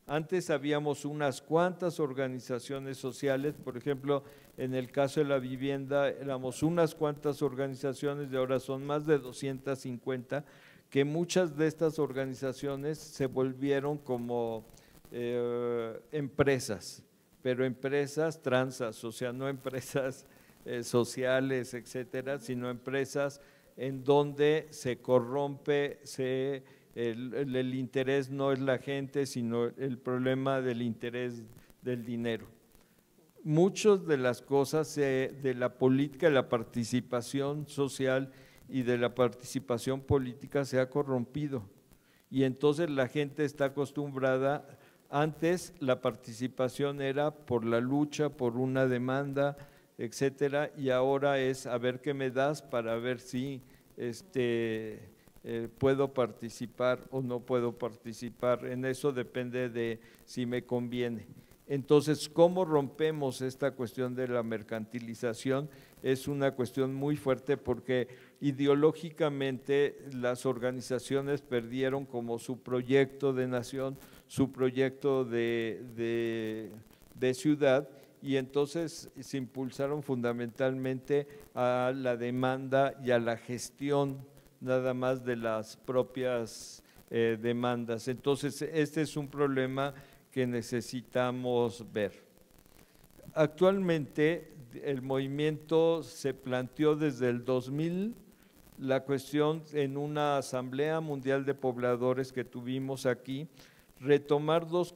Antes habíamos unas cuantas organizaciones sociales, por ejemplo, en el caso de la vivienda éramos unas cuantas organizaciones, de ahora son más de 250, que muchas de estas organizaciones se volvieron como empresas, pero empresas transas, o sea, no empresas sociales, etcétera, sino empresas en donde se corrompe, el interés no es la gente, sino el problema del interés del dinero. Muchas de las cosas de la política, de la participación social y de la participación política se ha corrompido. Y entonces la gente está acostumbrada, antes la participación era por la lucha, por una demanda, etcétera, y ahora es a ver qué me das para ver si puedo participar o no puedo participar, en eso depende de si me conviene. Entonces, ¿cómo rompemos esta cuestión de la mercantilización? Es una cuestión muy fuerte porque ideológicamente las organizaciones perdieron como su proyecto de nación, su proyecto de ciudad, y entonces se impulsaron fundamentalmente a la demanda y a la gestión nada más de las propias demandas. Entonces, este es un problema que necesitamos ver. Actualmente el movimiento se planteó desde el 2000 la cuestión en una Asamblea Mundial de Pobladores que tuvimos aquí, retomar dos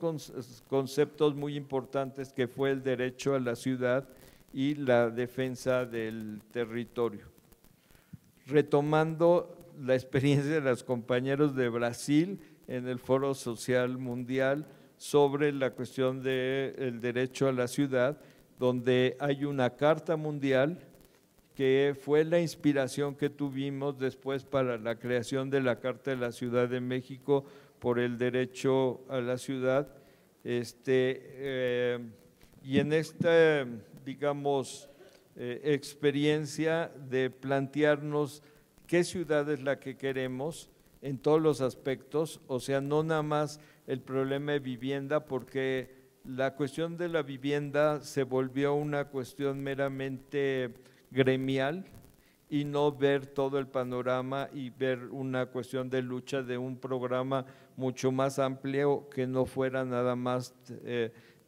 conceptos muy importantes que fue el derecho a la ciudad y la defensa del territorio. Retomando la experiencia de los compañeros de Brasil en el Foro Social Mundial, sobre la cuestión del derecho a la ciudad, donde hay una carta mundial que fue la inspiración que tuvimos después para la creación de la Carta de la Ciudad de México por el derecho a la ciudad. Y en esta, digamos, experiencia de plantearnos qué ciudad es la que queremos en todos los aspectos, o sea, no nada más el problema de vivienda, porque la cuestión de la vivienda se volvió una cuestión meramente gremial y no ver todo el panorama y ver una cuestión de lucha de un programa mucho más amplio que no fuera nada más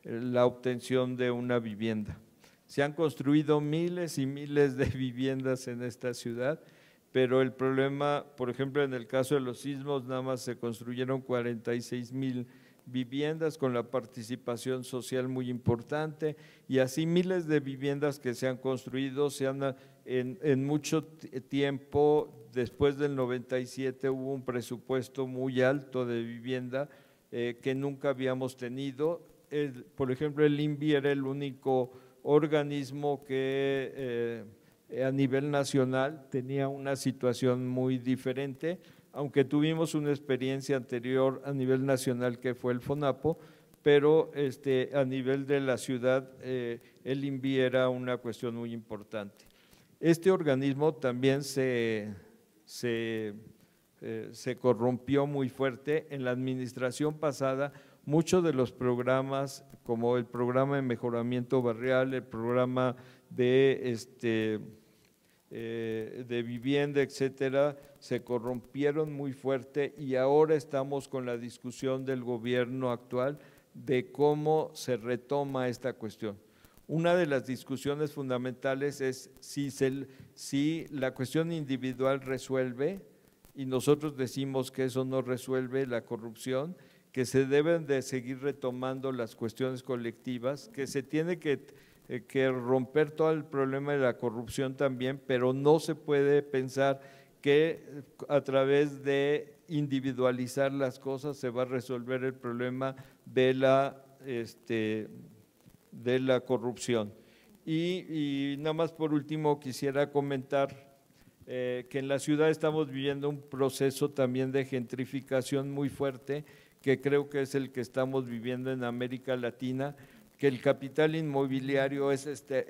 la obtención de una vivienda. Se han construido miles y miles de viviendas en esta ciudad, pero el problema, por ejemplo, en el caso de los sismos, nada más se construyeron 46,000 viviendas con la participación social muy importante, y así miles de viviendas que se han construido, en mucho tiempo, después del 97 hubo un presupuesto muy alto de vivienda que nunca habíamos tenido. Por ejemplo, el INVI era el único organismo que… a nivel nacional tenía una situación muy diferente, aunque tuvimos una experiencia anterior a nivel nacional que fue el FONAPO, pero a nivel de la ciudad el INVI era una cuestión muy importante. Este organismo también se corrompió muy fuerte. En la administración pasada, muchos de los programas, como el programa de mejoramiento barrial, el programa de vivienda, etcétera, se corrompieron muy fuerte, y ahora estamos con la discusión del gobierno actual de cómo se retoma esta cuestión. Una de las discusiones fundamentales es si la cuestión individual resuelve, y nosotros decimos que eso no resuelve la corrupción, que se deben de seguir retomando las cuestiones colectivas, que se tiene que romper todo el problema de la corrupción también, pero no se puede pensar que a través de individualizar las cosas se va a resolver el problema de la corrupción. Y nada más por último quisiera comentar que en la ciudad estamos viviendo un proceso también de gentrificación muy fuerte, que creo que es el que estamos viviendo en América Latina, que el capital inmobiliario está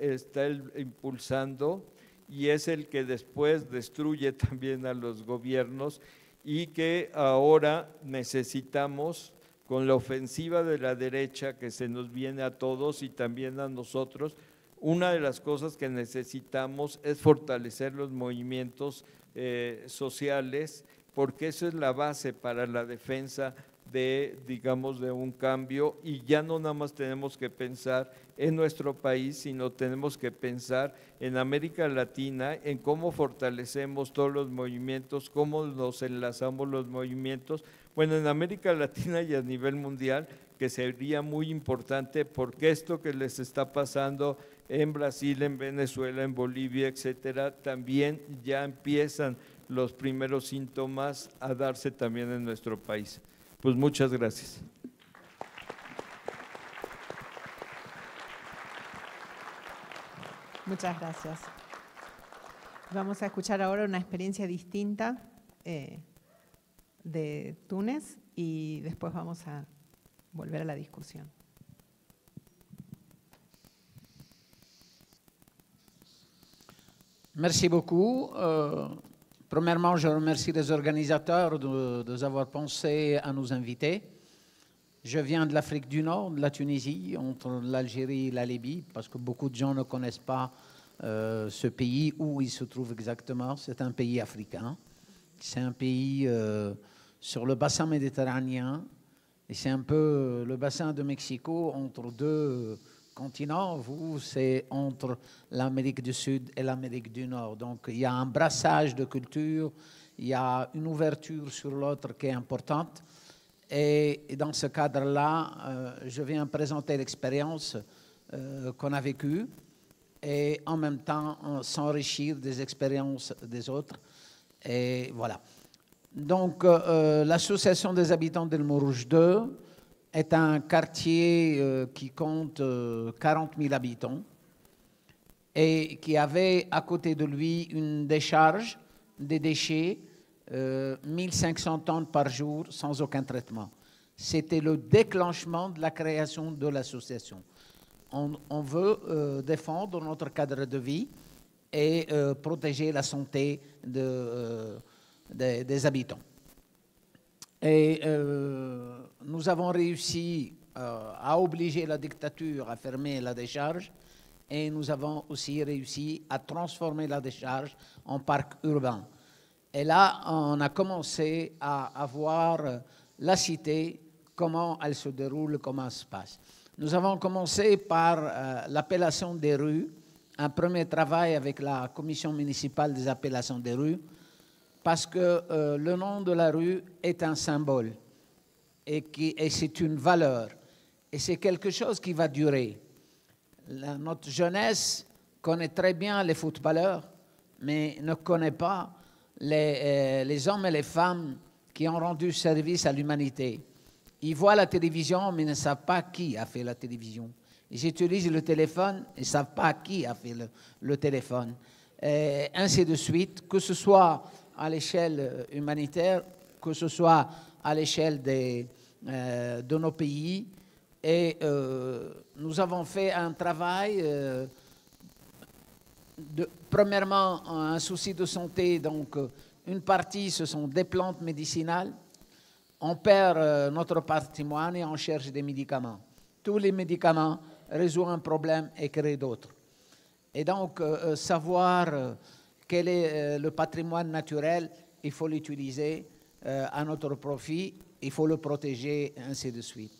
impulsando y es el que después destruye también a los gobiernos, y que ahora necesitamos, con la ofensiva de la derecha que se nos viene a todos y también a nosotros, una de las cosas que necesitamos es fortalecer los movimientos sociales, porque eso es la base para la defensa de un cambio, y ya no nada más tenemos que pensar en nuestro país, sino tenemos que pensar en América Latina, en cómo fortalecemos todos los movimientos, cómo nos enlazamos los movimientos, bueno, en América Latina y a nivel mundial, que sería muy importante, porque esto que les está pasando en Brasil, en Venezuela, en Bolivia, etcétera, también ya empiezan los primeros síntomas a darse también en nuestro país. Pues muchas gracias. Muchas gracias. Vamos a escuchar ahora una experiencia distinta de Túnez y después vamos a volver a la discusión. Merci beaucoup. Premièrement, je remercie les organisateurs de avoir pensé à nous inviter. Je viens de l'Afrique du Nord, de la Tunisie, entre l'Algérie et la Libye, parce que beaucoup de gens ne connaissent pas ce pays, où il se trouve exactement. C'est un pays africain, c'est un pays sur le bassin méditerranéen, et c'est un peu le bassin de Mexico entre deux continents, vous, c'est entre l'Amérique du Sud et l'Amérique du Nord. Donc il y a un brassage de culture, il y a une ouverture sur l'autre qui est importante. Et dans ce cadre-là, je viens présenter l'expérience qu'on a vécue et en même temps s'enrichir des expériences des autres. Et voilà. Donc l'association des habitants del Mourouj2 est un quartier qui compte 40 000 habitants et qui avait à côté de lui une décharge des déchets 1500 tonnes par jour sans aucun traitement. C'était le déclenchement de la création de l'association. On veut défendre notre cadre de vie et protéger la santé des habitants. Et nous avons réussi à obliger la dictature à fermer la décharge et nous avons aussi réussi à transformer la décharge en parc urbain. Et là, on a commencé à voir la cité, comment elle se déroule, comment elle se passe. Nous avons commencé par l'appellation des rues, un premier travail avec la commission municipale des appellations des rues, parce que le nom de la rue est un symbole et c'est une valeur. Et c'est quelque chose qui va durer. Notre jeunesse connaît très bien les footballeurs, mais ne connaît pas les hommes et les femmes qui ont rendu service à l'humanité. Ils voient la télévision, mais ne savent pas qui a fait la télévision. Ils utilisent le téléphone et ne savent pas qui a fait le téléphone. Et ainsi de suite, que ce soit à l'échelle humanitaire, que ce soit à l'échelle de nos pays. Et nous avons fait un travail... premièrement, un souci de santé, donc une partie, ce sont des plantes médicinales. On perd notre patrimoine et on cherche des médicaments. Tous les médicaments résolvent un problème et créent d'autres. Et donc, savoir quel est le patrimoine naturel, il faut l'utiliser à notre profit, il faut le protéger, et ainsi de suite.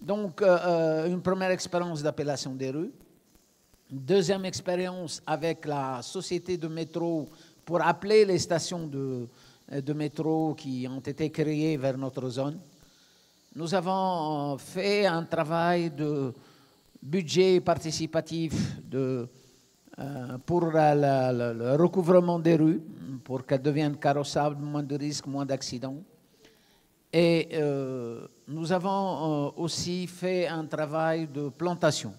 Donc, une première expérience d'appellation des rues. Deuxième expérience avec la société de métro pour appeler les stations de métro qui ont été créées vers notre zone. Nous avons fait un travail de budget participatif pour le recouvrement des rues, pour qu'elles deviennent carrossables, moins de risques, moins d'accidents. Et nous avons aussi fait un travail de plantation.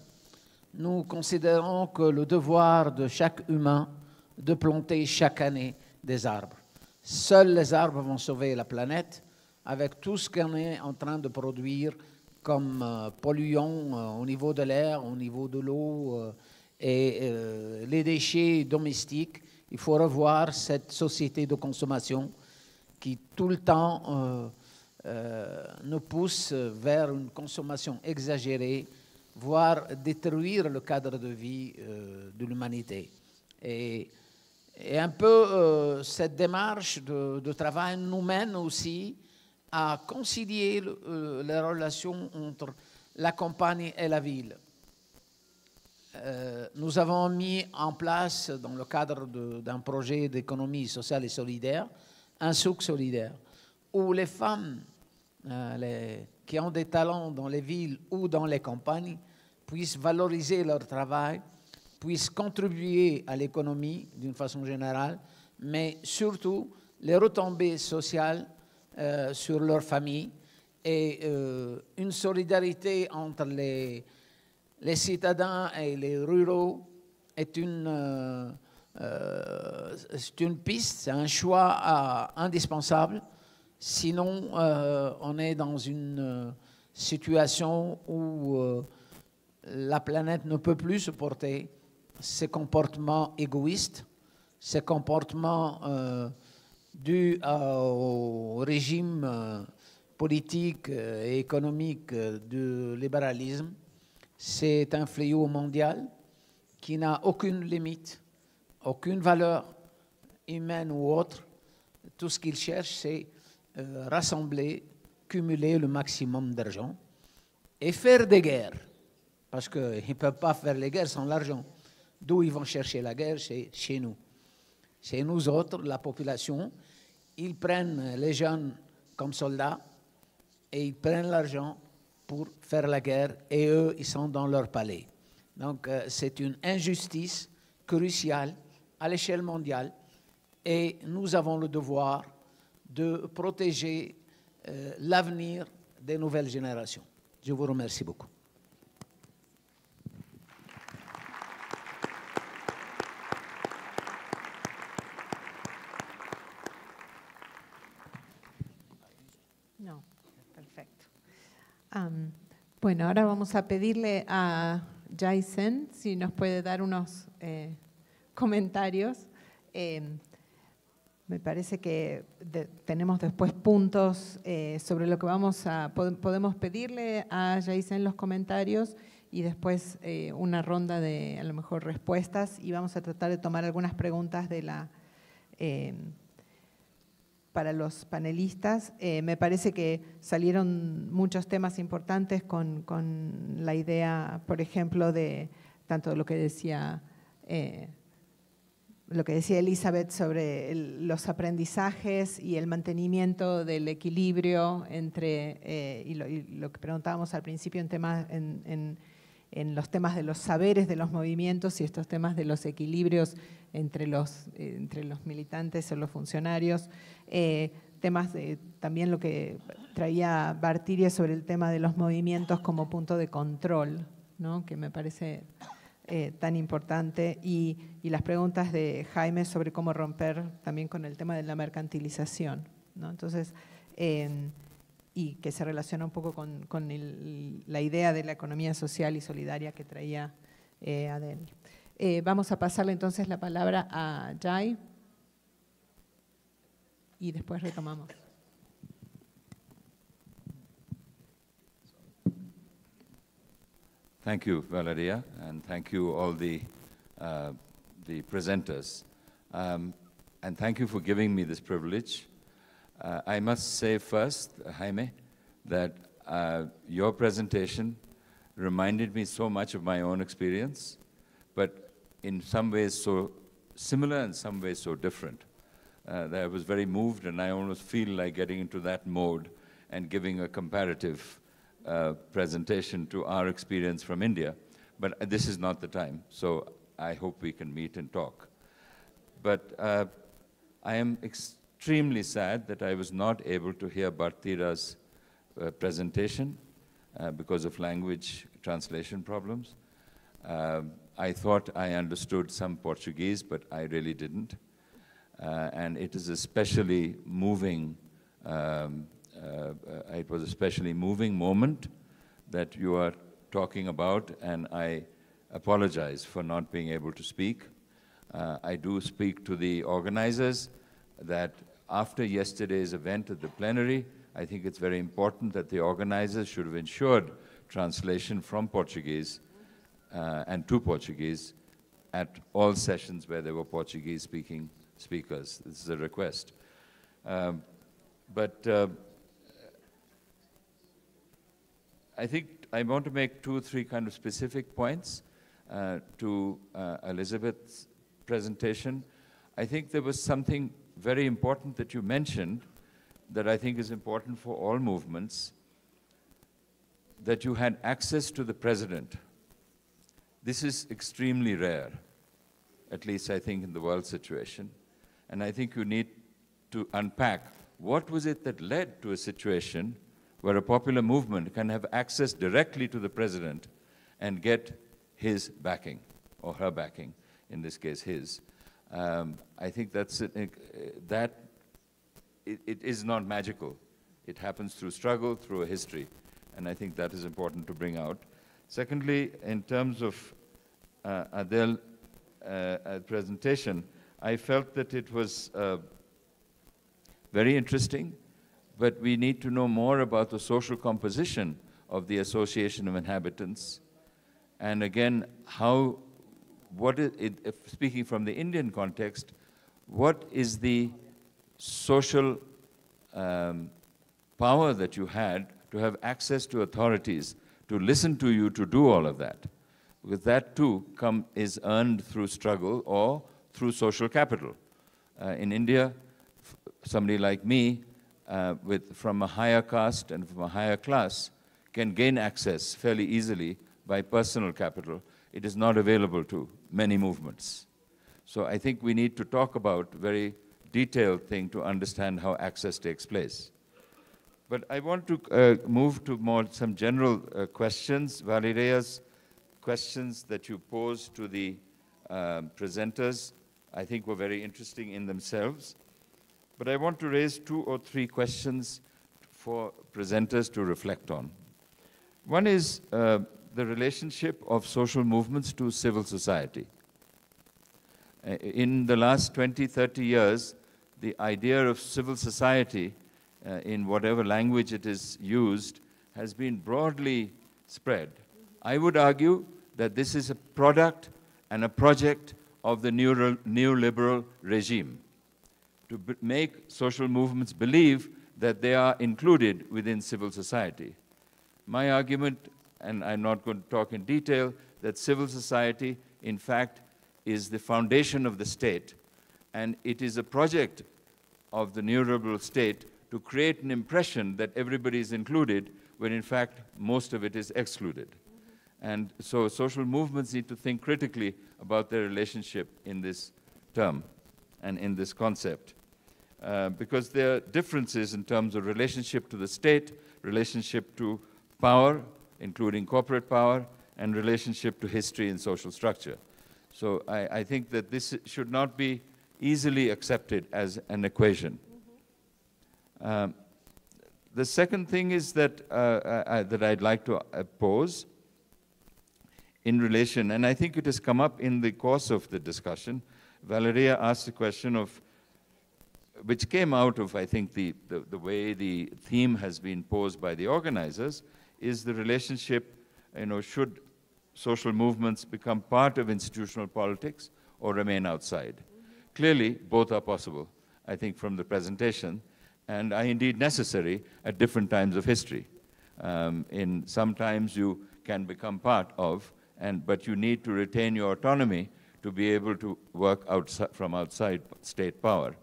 Nous considérons que le devoir de chaque humain de planter chaque année des arbres. Seuls les arbres vont sauver la planète avec tout ce qu'on est en train de produire comme polluants au niveau de l'air, au niveau de l'eau et les déchets domestiques. Il faut revoir cette société de consommation qui tout le temps nous pousse vers une consommation exagérée, voire détruire le cadre de vie de l'humanité. Et un peu cette démarche de travail nous mène aussi à concilier les relations entre la campagne et la ville. Nous avons mis en place, dans le cadre d'un projet d'économie sociale et solidaire, un souk solidaire, où les femmes, qui ont des talents dans les villes ou dans les campagnes, puissent valoriser leur travail, puissent contribuer à l'économie d'une façon générale, mais surtout les retombées sociales sur leur famille et une solidarité entre les citadins et les ruraux est une piste, c'est un choix indispensable, sinon on est dans une situation où la planète ne peut plus supporter ces comportements égoïstes, ces comportements dus au régime politique et économique du libéralisme. C'est un fléau mondial qui n'a aucune limite, aucune valeur humaine ou autre. Tout ce qu'il cherche, c'est rassembler, cumuler le maximum d'argent et faire des guerres, parce qu'ils ne peuvent pas faire les guerres sans l'argent. D'où ils vont chercher la guerre? C'est chez nous. Chez nous autres, la population, ils prennent les jeunes comme soldats et ils prennent l'argent pour faire la guerre, et eux, ils sont dans leur palais. Donc, c'est une injustice cruciale à l'échelle mondiale, et nous avons le devoir de protéger l'avenir des nouvelles générations. Je vous remercie beaucoup. Bueno, ahora vamos a pedirle a Jai Sen si nos puede dar unos comentarios. Me parece que tenemos después puntos sobre lo que vamos a… Podemos pedirle a Jai Sen los comentarios y después una ronda de, a lo mejor, respuestas, y vamos a tratar de tomar algunas preguntas de la… para los panelistas. Me parece que salieron muchos temas importantes con la idea, por ejemplo, de tanto lo que decía Elizabeth sobre los aprendizajes y el mantenimiento del equilibrio entre, y lo que preguntábamos al principio en los temas de los saberes de los movimientos y estos temas de los equilibrios entre los militantes o los funcionarios, temas de también lo que traía Bartira sobre el tema de los movimientos como punto de control, ¿no? Que me parece tan importante, y las preguntas de Jaime sobre cómo romper también con el tema de la mercantilización, ¿no? Entonces, y que se relaciona un poco con la idea de la economía social y solidaria que traía Adel. Vamos a pasarle entonces la palabra a Jai y después retomamos. Thank you, Valeria, and thank you all the presenters, and thank you for giving me this privilege. I must say first, Jaime, that your presentation reminded me so much of my own experience, but in some ways so similar and some ways so different. That I was very moved, and I almost feel like getting into that mode and giving a comparative presentation to our experience from India. But this is not the time, so I hope we can meet and talk. But I am extremely sad that I was not able to hear Bartira's presentation because of language translation problems. I thought I understood some Portuguese, but I really didn't. And it is especially moving, it was especially moving moment that you are talking about, and I apologize for not being able to speak. I do speak to the organizers that after yesterday's event at the plenary, I think it's very important that the organizers should have ensured translation from Portuguese and to Portuguese at all sessions where there were Portuguese-speaking speakers. This is a request. But I think I want to make two, three kind of specific points to Elizabeth's presentation. I think there was something very important that you mentioned that I think is important for all movements, that you had access to the president. This is extremely rare, at least I think in the world situation. And I think you need to unpack what was it that led to a situation where a popular movement can have access directly to the president and get his backing or her backing. in this case his, I think that's it, it is not magical. It happens through struggle, through a history, and I think that is important to bring out. Secondly, in terms of Adel's presentation, I felt that it was very interesting, but we need to know more about the social composition of the Association of Inhabitants, and again, how, what is it, if speaking from the Indian context, what is the social power that you had to have access to authorities, to listen to you, to do all of that. With that too is earned through struggle or through social capital. In India, somebody like me, from a higher caste and from a higher class, can gain access fairly easily by personal capital. It is not available to many movements. So I think we need to talk about very detailed thing to understand how access takes place. But I want to move to more some general questions. Valeria's questions that you posed to the presenters, I think were very interesting in themselves. But I want to raise two or three questions for presenters to reflect on. One is the relationship of social movements to civil society. In the last 20, 30 years, the idea of civil society in whatever language it is used has been broadly spread. I would argue that this is a product and a project of the neoliberal regime to make social movements believe that they are included within civil society. My argument, and I'm not going to talk in detail, that civil society, in fact, is the foundation of the state, and it is a project of the neoliberal state to create an impression that everybody is included, when in fact most of it is excluded. And so social movements need to think critically about their relationship in this term and in this concept, because there are differences in terms of relationship to the state, relationship to power, including corporate power, and relationship to history and social structure. So I think that this should not be easily accepted as an equation. The second thing is that, that I'd like to pose in relation, and I think it has come up in the course of the discussion. Valeria asked a question of, which came out of, I think, the way the theme has been posed by the organizers, is the relationship, you know, should social movements become part of institutional politics or remain outside? Clearly, both are possible, I think, from the presentation, and are indeed necessary at different times of history. In sometimes you can become part of, but you need to retain your autonomy to be able to work outside, from outside state power.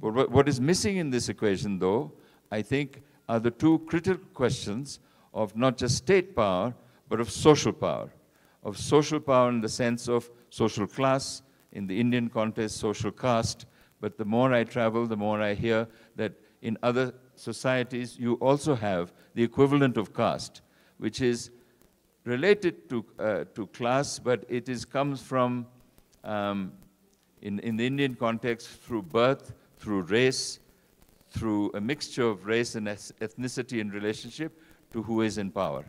But what is missing in this equation, though, I think, are the two critical questions of not just state power, but of social power in the sense of social class, in the Indian context, social caste. But the more I travel, the more I hear that in other societies you also have the equivalent of caste, which is related to class, but it is, comes from, in the Indian context, through birth, through race, through a mixture of race and ethnicity in relationship to who is in power.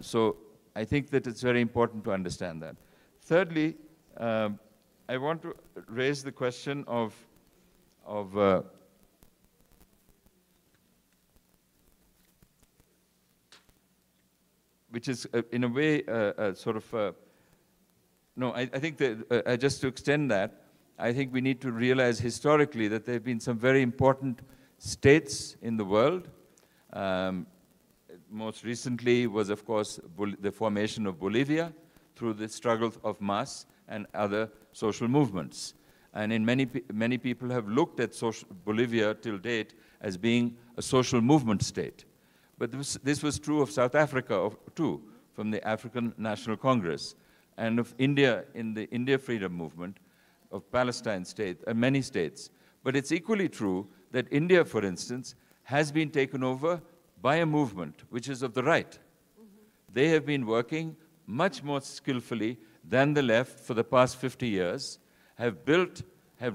So I think that it's very important to understand that. Thirdly, I want to raise the question of which is in a way sort of, no, I think that, just to extend that, I think we need to realize historically that there have been some very important states in the world. Most recently was, of course, the formation of Bolivia through the struggle of mass and other social movements. And in many people have looked at Bolivia till date as being a social movement state. But this was true of South Africa too, from the African National Congress, and of India in the India Freedom Movement, of Palestine state, and many states. But it's equally true that India, for instance, has been taken over by a movement which is of the right. They have been working much more skillfully than the left for the past 50 years, have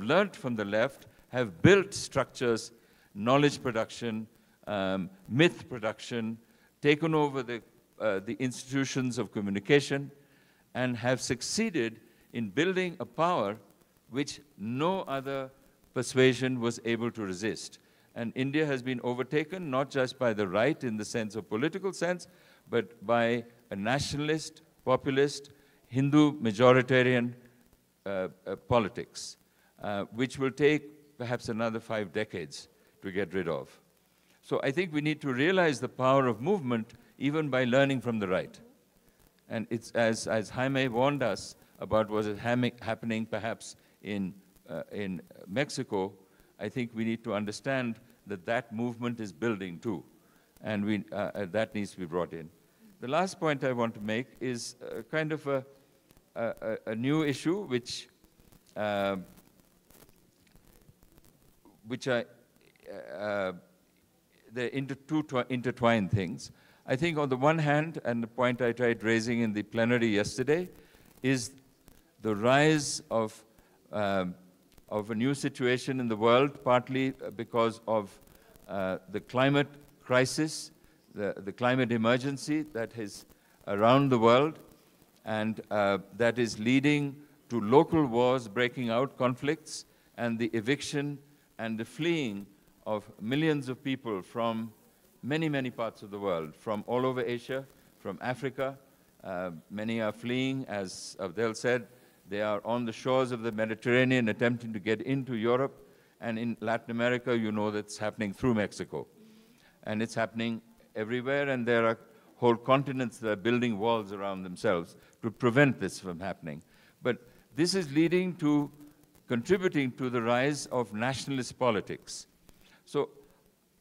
learned from the left, have built structures, knowledge production, myth production, taken over the institutions of communication, and have succeeded in building a power which no other persuasion was able to resist. And India has been overtaken not just by the right in the sense of political sense, but by a nationalist, populist, Hindu majoritarian politics, which will take perhaps another 5 decades to get rid of. So I think we need to realize the power of movement even by learning from the right. And it's as Jaime warned us about what is happening perhaps in Mexico, I think we need to understand that that movement is building too, and that needs to be brought in. The last point I want to make is kind of a new issue, they're intertwined things. I think on the one hand, and the point I tried raising in the plenary yesterday, is the rise of a new situation in the world, partly because of the climate crisis, the climate emergency that is around the world, and that is leading to local wars breaking out, conflicts, and the eviction and the fleeing of millions of people from many, many parts of the world, from all over Asia, from Africa. Many are fleeing, as Adel said. They are on the shores of the Mediterranean attempting to get into Europe, and in Latin America, you know that's happening through Mexico. And it's happening everywhere, and there are whole continents that are building walls around themselves to prevent this from happening. But this is leading to, contributing to the rise of nationalist politics. So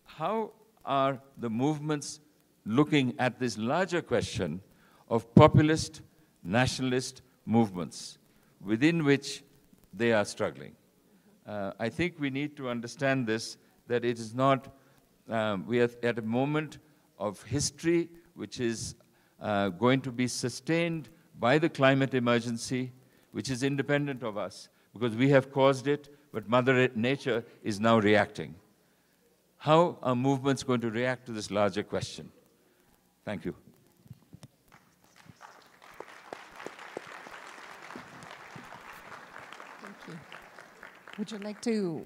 how are the movements looking at this larger question of populist, nationalist movements within which they are struggling? I think we need to understand this, that it is not, we are at a moment of history which is going to be sustained by the climate emergency, which is independent of us, because we have caused it, but Mother Nature is now reacting. How are movements going to react to this larger question? Thank you. Would you like to,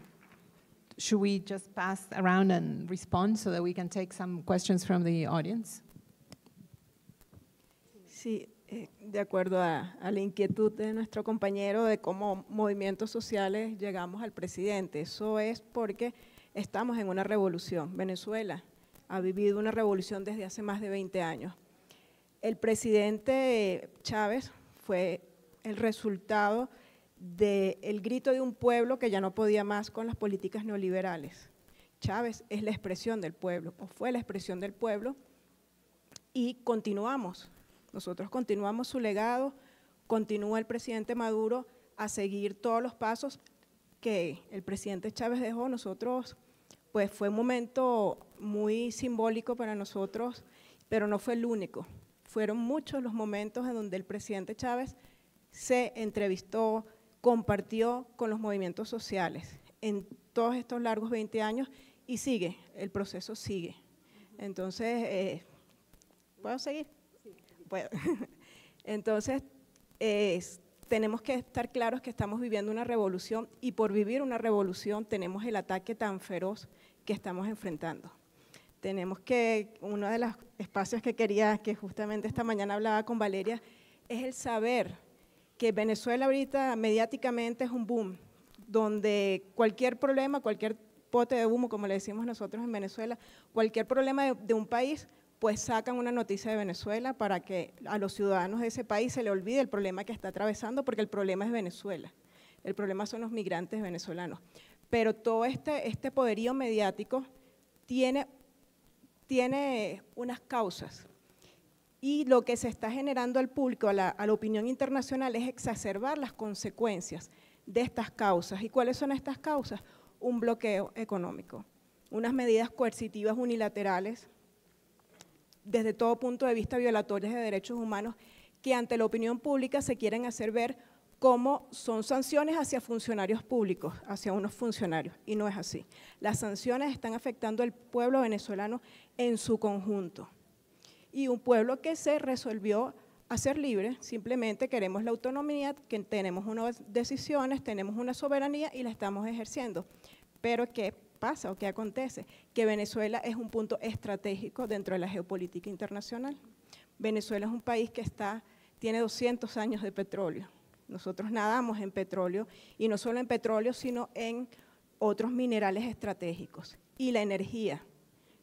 should we just pass around and respond so that we can take some questions from the audience? Sí, de acuerdo a la inquietud de nuestro compañero de cómo movimientos sociales llegamos al presidente. Eso es porque estamos en una revolución. Venezuela ha vivido una revolución desde hace más de 20 años. El presidente Chávez fue el resultado del grito de un pueblo que ya no podía más con las políticas neoliberales. Chávez es la expresión del pueblo, o fue la expresión del pueblo, y continuamos. Nosotros continuamos su legado, continúa el presidente Maduro a seguir todos los pasos que el presidente Chávez dejó. Nosotros, pues fue un momento muy simbólico para nosotros, pero no fue el único. Fueron muchos los momentos en donde el presidente Chávez se entrevistó, compartió con los movimientos sociales en todos estos largos 20 años y sigue, el proceso sigue. Entonces, ¿puedo seguir? Sí. Puedo. Entonces, tenemos que estar claros que estamos viviendo una revolución y por vivir una revolución tenemos el ataque tan feroz que estamos enfrentando. Tenemos que, uno de los espacios que quería, que justamente esta mañana hablaba con Valeria, es el saber que Venezuela ahorita mediáticamente es un boom, donde cualquier problema, cualquier pote de humo, como le decimos nosotros en Venezuela, cualquier problema de un país, pues sacan una noticia de Venezuela para que a los ciudadanos de ese país se le olvide el problema que está atravesando, porque el problema es Venezuela, el problema son los migrantes venezolanos. Pero todo este poderío mediático tiene unas causas. Y lo que se está generando al público, a la opinión internacional, es exacerbar las consecuencias de estas causas. ¿Y cuáles son estas causas? Un bloqueo económico, unas medidas coercitivas unilaterales, desde todo punto de vista violatorias de derechos humanos, que ante la opinión pública se quieren hacer ver como son sanciones hacia funcionarios públicos, hacia unos funcionarios, y no es así. Las sanciones están afectando al pueblo venezolano en su conjunto. Y un pueblo que se resolvió a ser libre, simplemente queremos la autonomía, que tenemos unas decisiones, tenemos una soberanía y la estamos ejerciendo. Pero ¿qué pasa o qué acontece? Que Venezuela es un punto estratégico dentro de la geopolítica internacional. Venezuela es un país que tiene 200 años de petróleo. Nosotros nadamos en petróleo, y no solo en petróleo, sino en otros minerales estratégicos. Y la energía.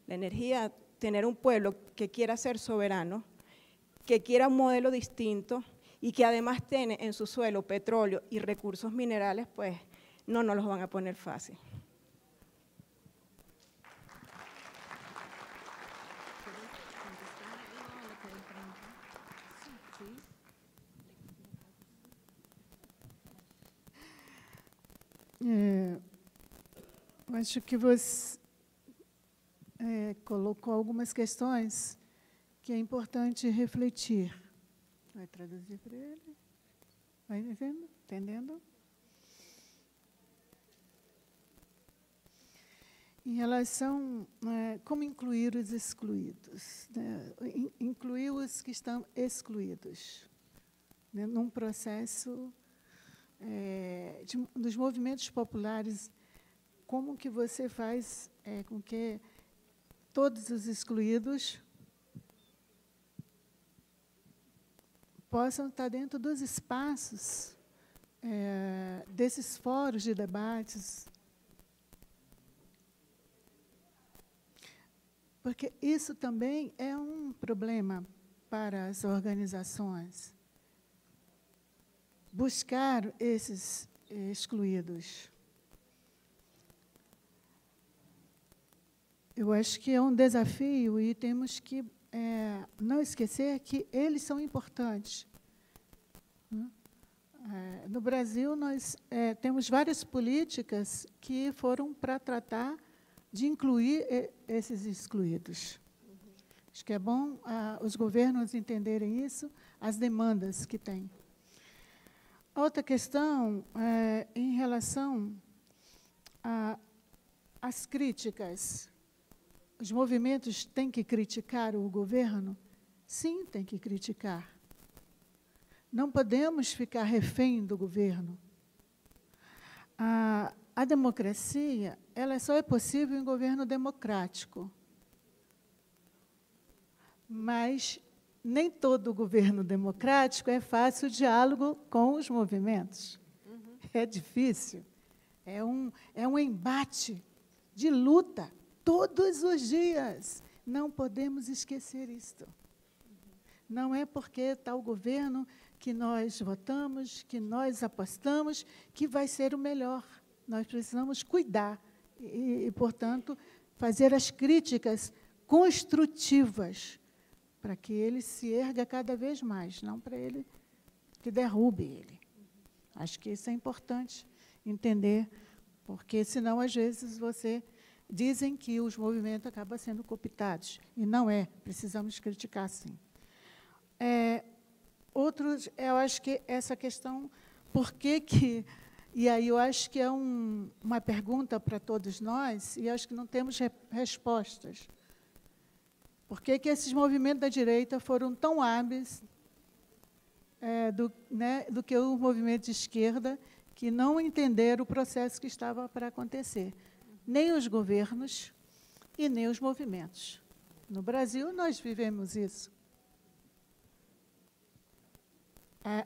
La energía, tener un pueblo que quiera ser soberano, que quiera un modelo distinto y que además tiene en su suelo petróleo y recursos minerales, pues no nos los van a poner fácil. Eu acho que você colocou algumas questões que é importante refletir. Vai traduzir para ele? Vai entendendo? Entendendo? Em relação a como incluir os excluídos, né? Incluir os que estão excluídos, né? Num processo dos movimentos populares, como que você faz com que todos os excluídos possam estar dentro dos espaços desses fóruns de debates? Porque isso também é um problema para as organizações. Buscar esses excluídos. Eu acho que é um desafio e temos que não esquecer que eles são importantes. No Brasil, nós temos várias políticas que foram para tratar de incluir esses excluídos. Acho que é bom os governos entenderem isso, as demandas que têm. Outra questão em relação às críticas. Os movimentos têm que criticar o governo? Sim, têm que criticar. Não podemos ficar refém do governo. A democracia, ela só é possível em governo democrático. Mas nem todo governo democrático é fácil o diálogo com os movimentos. Uhum. É difícil. É um embate de luta todos os dias. Não podemos esquecer isto. Não é porque está o governo que nós votamos, que nós apostamos, que vai ser o melhor. Nós precisamos cuidar e portanto, fazer as críticas construtivas, para que ele se erga cada vez mais, não para ele que derrube ele. Acho que isso é importante entender, porque, senão, às vezes, dizem que os movimentos acabam sendo cooptados, e não é, precisamos criticar, sim. Outros, eu acho que essa questão, por que que... E aí eu acho que é uma pergunta para todos nós, e acho que não temos respostas. Por que que esses movimentos da direita foram tão hábeis do que o movimento de esquerda, que não entenderam o processo que estava para acontecer? Nem os governos e nem os movimentos. No Brasil, nós vivemos isso.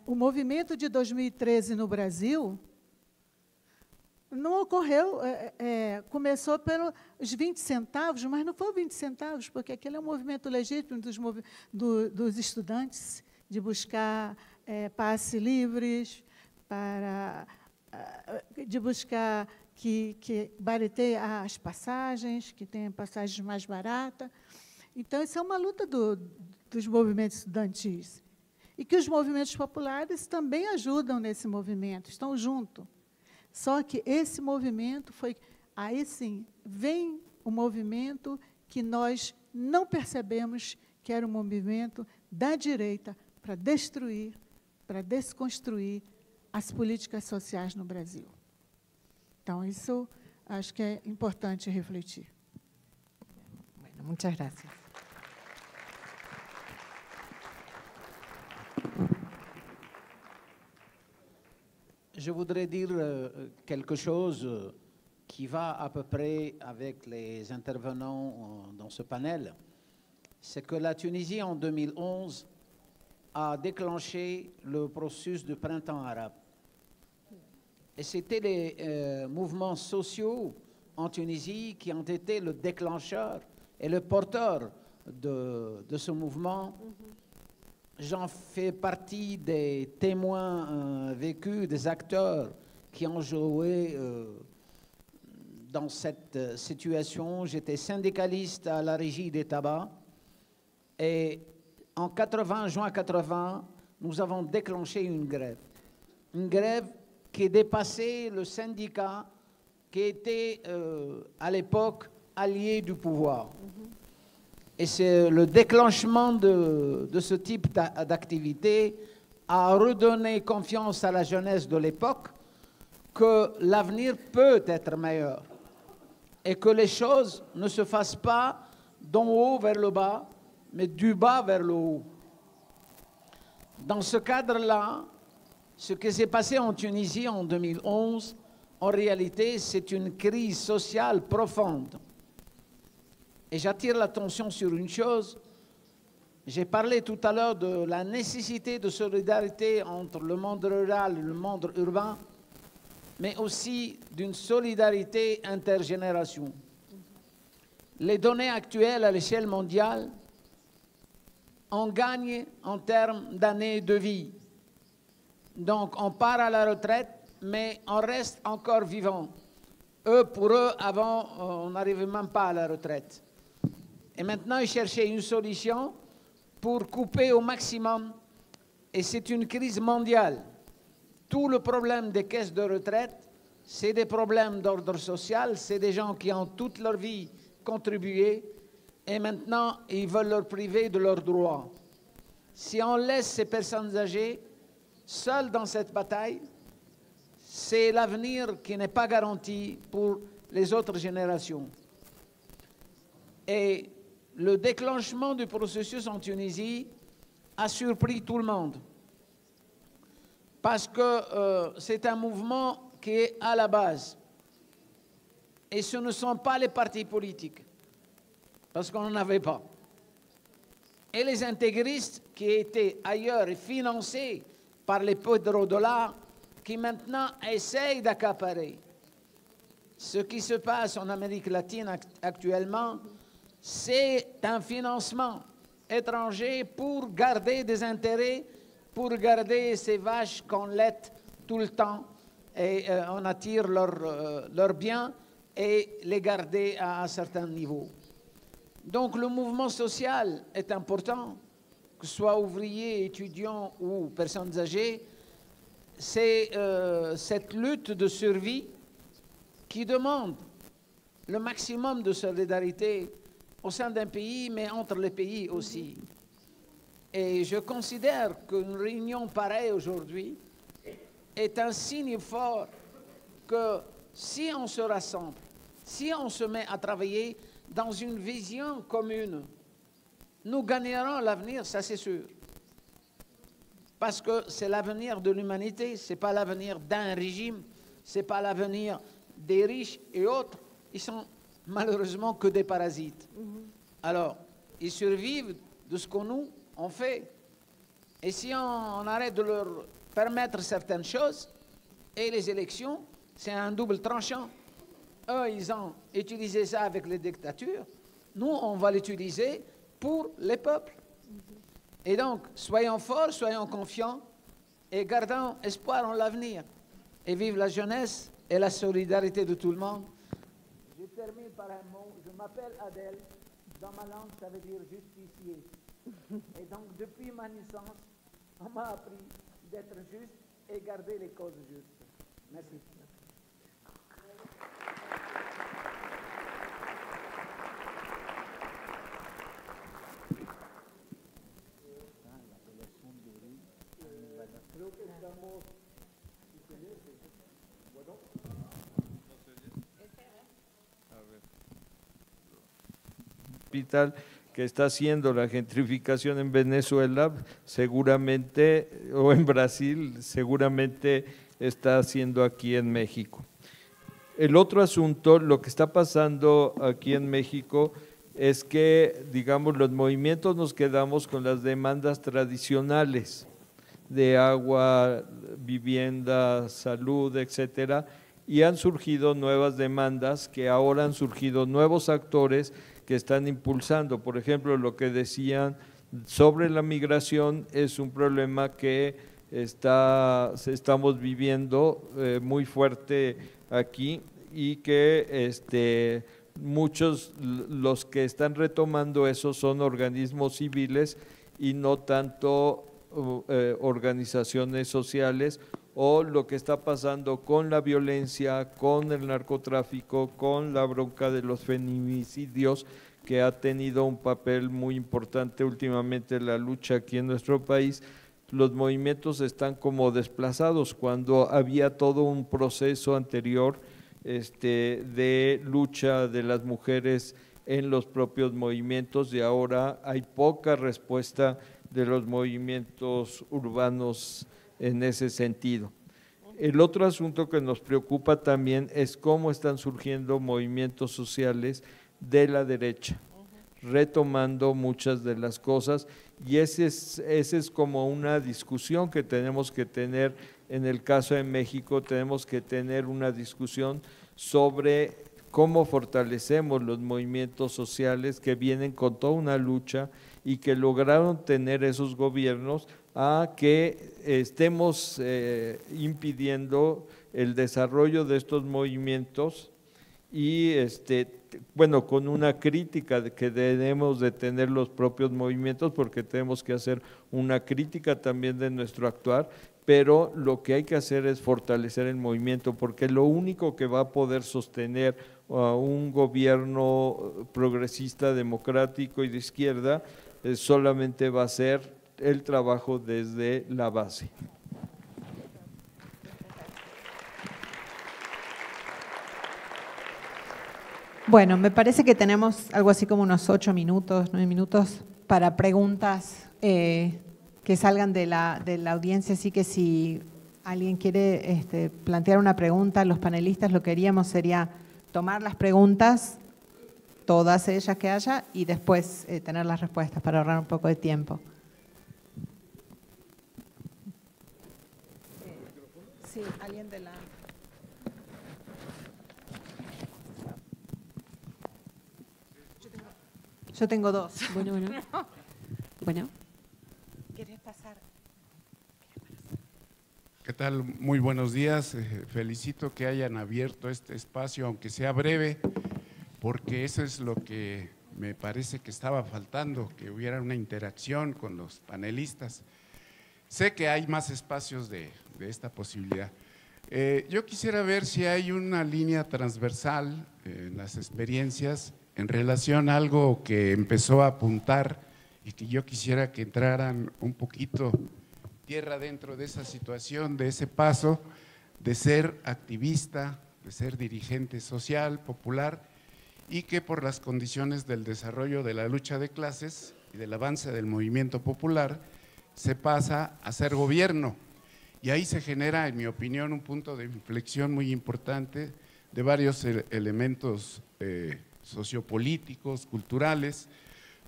O movimento de 2013 no Brasil não ocorreu, começou pelos 20 centavos, mas não foi 20 centavos, porque aquele é um movimento legítimo dos estudantes, de buscar passe livres, de buscar que barateie as passagens, que tenha passagens mais baratas. Então, isso é uma luta dos movimentos estudantis. E que os movimentos populares também ajudam nesse movimento, estão junto. Só que esse movimento foi... Aí, sim, vem o movimento que nós não percebemos que era um movimento da direita para destruir, para desconstruir as políticas sociais no Brasil. Então, isso acho que é importante refletir. Bueno, muchas gracias. Je voudrais dire quelque chose qui va à peu près avec les intervenants dans ce panel. C'est que la Tunisie, en 2011, a déclenché le processus de printemps arabe. Et c'était les mouvements sociaux en Tunisie qui ont été le déclencheur et le porteur de ce mouvement. J'en fais partie des témoins vécus, des acteurs qui ont joué dans cette situation. J'étais syndicaliste à la régie des tabacs et en juin 80, nous avons déclenché une grève. Une grève qui dépassait le syndicat qui était à l'époque allié du pouvoir. Et c'est le déclenchement de ce type d'activité a redonné confiance à la jeunesse de l'époque que l'avenir peut être meilleur et que les choses ne se fassent pas d'en haut vers le bas, mais du bas vers le haut. Dans ce cadre-là, ce qui s'est passé en Tunisie en 2011, en réalité, c'est une crise sociale profonde. Et j'attire l'attention sur une chose. J'ai parlé tout à l'heure de la nécessité de solidarité entre le monde rural et le monde urbain, mais aussi d'une solidarité intergénération. Les données actuelles à l'échelle mondiale, on gagne en termes d'années de vie. Donc on part à la retraite, mais on reste encore vivant. Eux, pour eux, avant, on n'arrivait même pas à la retraite. Et maintenant, ils cherchaient une solution pour couper au maximum. Et c'est une crise mondiale. Tout le problème des caisses de retraite, c'est des problèmes d'ordre social, c'est des gens qui ont toute leur vie contribué, et maintenant, ils veulent leur priver de leurs droits. Si on laisse ces personnes âgées seules dans cette bataille, c'est l'avenir qui n'est pas garanti pour les autres générations. Et le déclenchement du processus en Tunisie a surpris tout le monde. Parce que c'est un mouvement qui est à la base. Et ce ne sont pas les partis politiques. Parce qu'on n'en avait pas. Et les intégristes qui étaient ailleurs et financés par les pétrodollars qui maintenant essayent d'accaparer. Ce qui se passe en Amérique latine actuellement, c'est un financement étranger pour garder des intérêts, pour garder ces vaches qu'on laite tout le temps et on attire leurs biens et les garder à un certain niveau. Donc le mouvement social est important, que ce soit ouvriers, étudiants ou personnes âgées. C'est cette lutte de survie qui demande le maximum de solidarité au sein d'un pays, mais entre les pays aussi. Et je considère qu'une réunion pareille aujourd'hui est un signe fort que si on se rassemble, si on se met à travailler dans une vision commune, nous gagnerons l'avenir, ça c'est sûr. Parce que c'est l'avenir de l'humanité, ce n'est pas l'avenir d'un régime, ce n'est pas l'avenir des riches et autres. Ils sont malheureusement que des parasites. Alors, ils survivent de ce qu'on nous on fait. Et si on arrête de leur permettre certaines choses, et les élections, c'est un double tranchant. Eux, ils ont utilisé ça avec les dictatures. Nous, on va l'utiliser pour les peuples. Et donc, soyons forts, soyons confiants et gardons espoir en l'avenir. Et vive la jeunesse et la solidarité de tout le monde. Je termine par un mot. Je m'appelle Adel. Dans ma langue, ça veut dire justicier. Et donc, depuis ma naissance, on m'a appris d'être juste et garder les causes justes. Merci. capital que está haciendo la gentrificación en Venezuela, seguramente, o en Brasil, seguramente está haciendo aquí en México. El otro asunto, lo que está pasando aquí en México, es que, digamos, los movimientos nos quedamos con las demandas tradicionales de agua, vivienda, salud, etcétera, y han surgido nuevas demandas, que ahora han surgido nuevos actores que están impulsando. Por ejemplo, lo que decían sobre la migración es un problema que estamos viviendo muy fuerte aquí, y que muchos los que están retomando eso son organismos civiles y no tanto organizaciones sociales, o lo que está pasando con la violencia, con el narcotráfico, con la bronca de los feminicidios, que ha tenido un papel muy importante últimamente en la lucha aquí en nuestro país. Los movimientos están como desplazados, cuando había todo un proceso anterior de lucha de las mujeres en los propios movimientos, y ahora hay poca respuesta de los movimientos urbanos en ese sentido. El otro asunto que nos preocupa también es cómo están surgiendo movimientos sociales de la derecha, retomando muchas de las cosas, y ese es como una discusión que tenemos que tener. En el caso de México, tenemos que tener una discusión sobre cómo fortalecemos los movimientos sociales que vienen con toda una lucha y que lograron tener esos gobiernos, a que estemos impidiendo el desarrollo de estos movimientos, y bueno, con una crítica de que debemos de tener los propios movimientos, porque tenemos que hacer una crítica también de nuestro actuar, pero lo que hay que hacer es fortalecer el movimiento, porque lo único que va a poder sostener a un gobierno progresista, democrático y de izquierda, solamente va a ser el trabajo desde la base. Bueno, me parece que tenemos algo así como unos 8 minutos, 9 minutos para preguntas que salgan de la audiencia, así que si alguien quiere plantear una pregunta, los panelistas lo que haríamos sería tomar las preguntas, todas ellas que haya, y después tener las respuestas para ahorrar un poco de tiempo. Sí, alguien de la… Yo tengo 2. Bueno. No. Bueno. ¿Quieres pasar? ¿Qué tal? Muy buenos días. Felicito que hayan abierto este espacio, aunque sea breve, porque eso es lo que me parece que estaba faltando, que hubiera una interacción con los panelistas. Sé que hay más espacios de esta posibilidad. Yo quisiera ver si hay una línea transversal en las experiencias en relación a algo que empezó a apuntar y que yo quisiera que entraran un poquito tierra adentro de esa situación, de ese paso de ser activista, de ser dirigente social, popular, y que por las condiciones del desarrollo de la lucha de clases y del avance del movimiento popular, se pasa a ser gobierno, y ahí se genera, en mi opinión, un punto de inflexión muy importante de varios elementos sociopolíticos, culturales.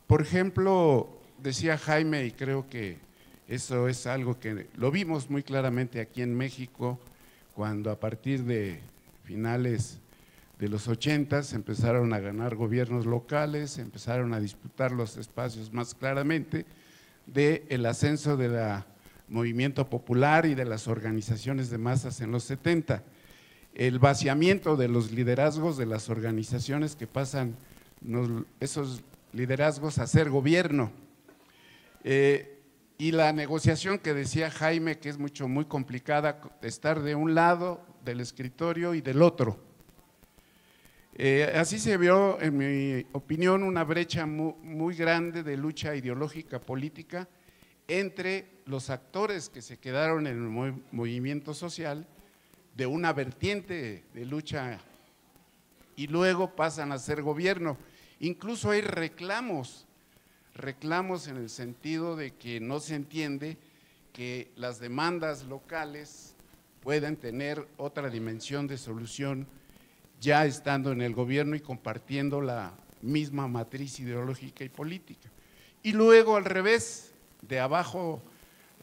Por ejemplo, decía Jaime, y creo que eso es algo que lo vimos muy claramente aquí en México, cuando a partir de finales de los 80s empezaron a ganar gobiernos locales, empezaron a disputar los espacios más claramente, del ascenso del movimiento popular y de las organizaciones de masas en los 70, el vaciamiento de los liderazgos de las organizaciones, que pasan esos liderazgos a ser gobierno, y la negociación que decía Jaime, que es muy complicada, estar de un lado del escritorio y del otro. Así se vio, en mi opinión, una brecha muy grande de lucha ideológica política entre los actores que se quedaron en el movimiento social, de una vertiente de lucha, y luego pasan a ser gobierno. Incluso hay reclamos en el sentido de que no se entiende que las demandas locales puedan tener otra dimensión de solución ya estando en el gobierno y compartiendo la misma matriz ideológica y política. Y luego al revés, de abajo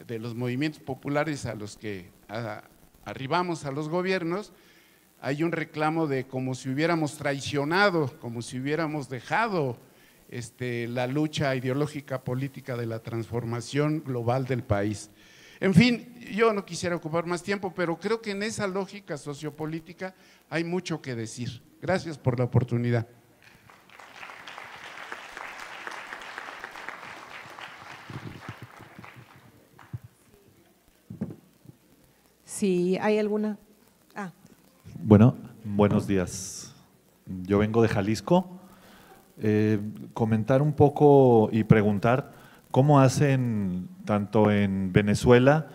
de los movimientos populares a los que arribamos a los gobiernos, hay un reclamo de como si hubiéramos traicionado, como si hubiéramos dejado la lucha ideológica política de la transformación global del país. En fin, yo no quisiera ocupar más tiempo, pero creo que en esa lógica sociopolítica hay mucho que decir. Gracias por la oportunidad. Si hay alguna… Bueno, buenos días. Yo vengo de Jalisco. Comentar un poco y preguntar cómo hacen tanto en Venezuela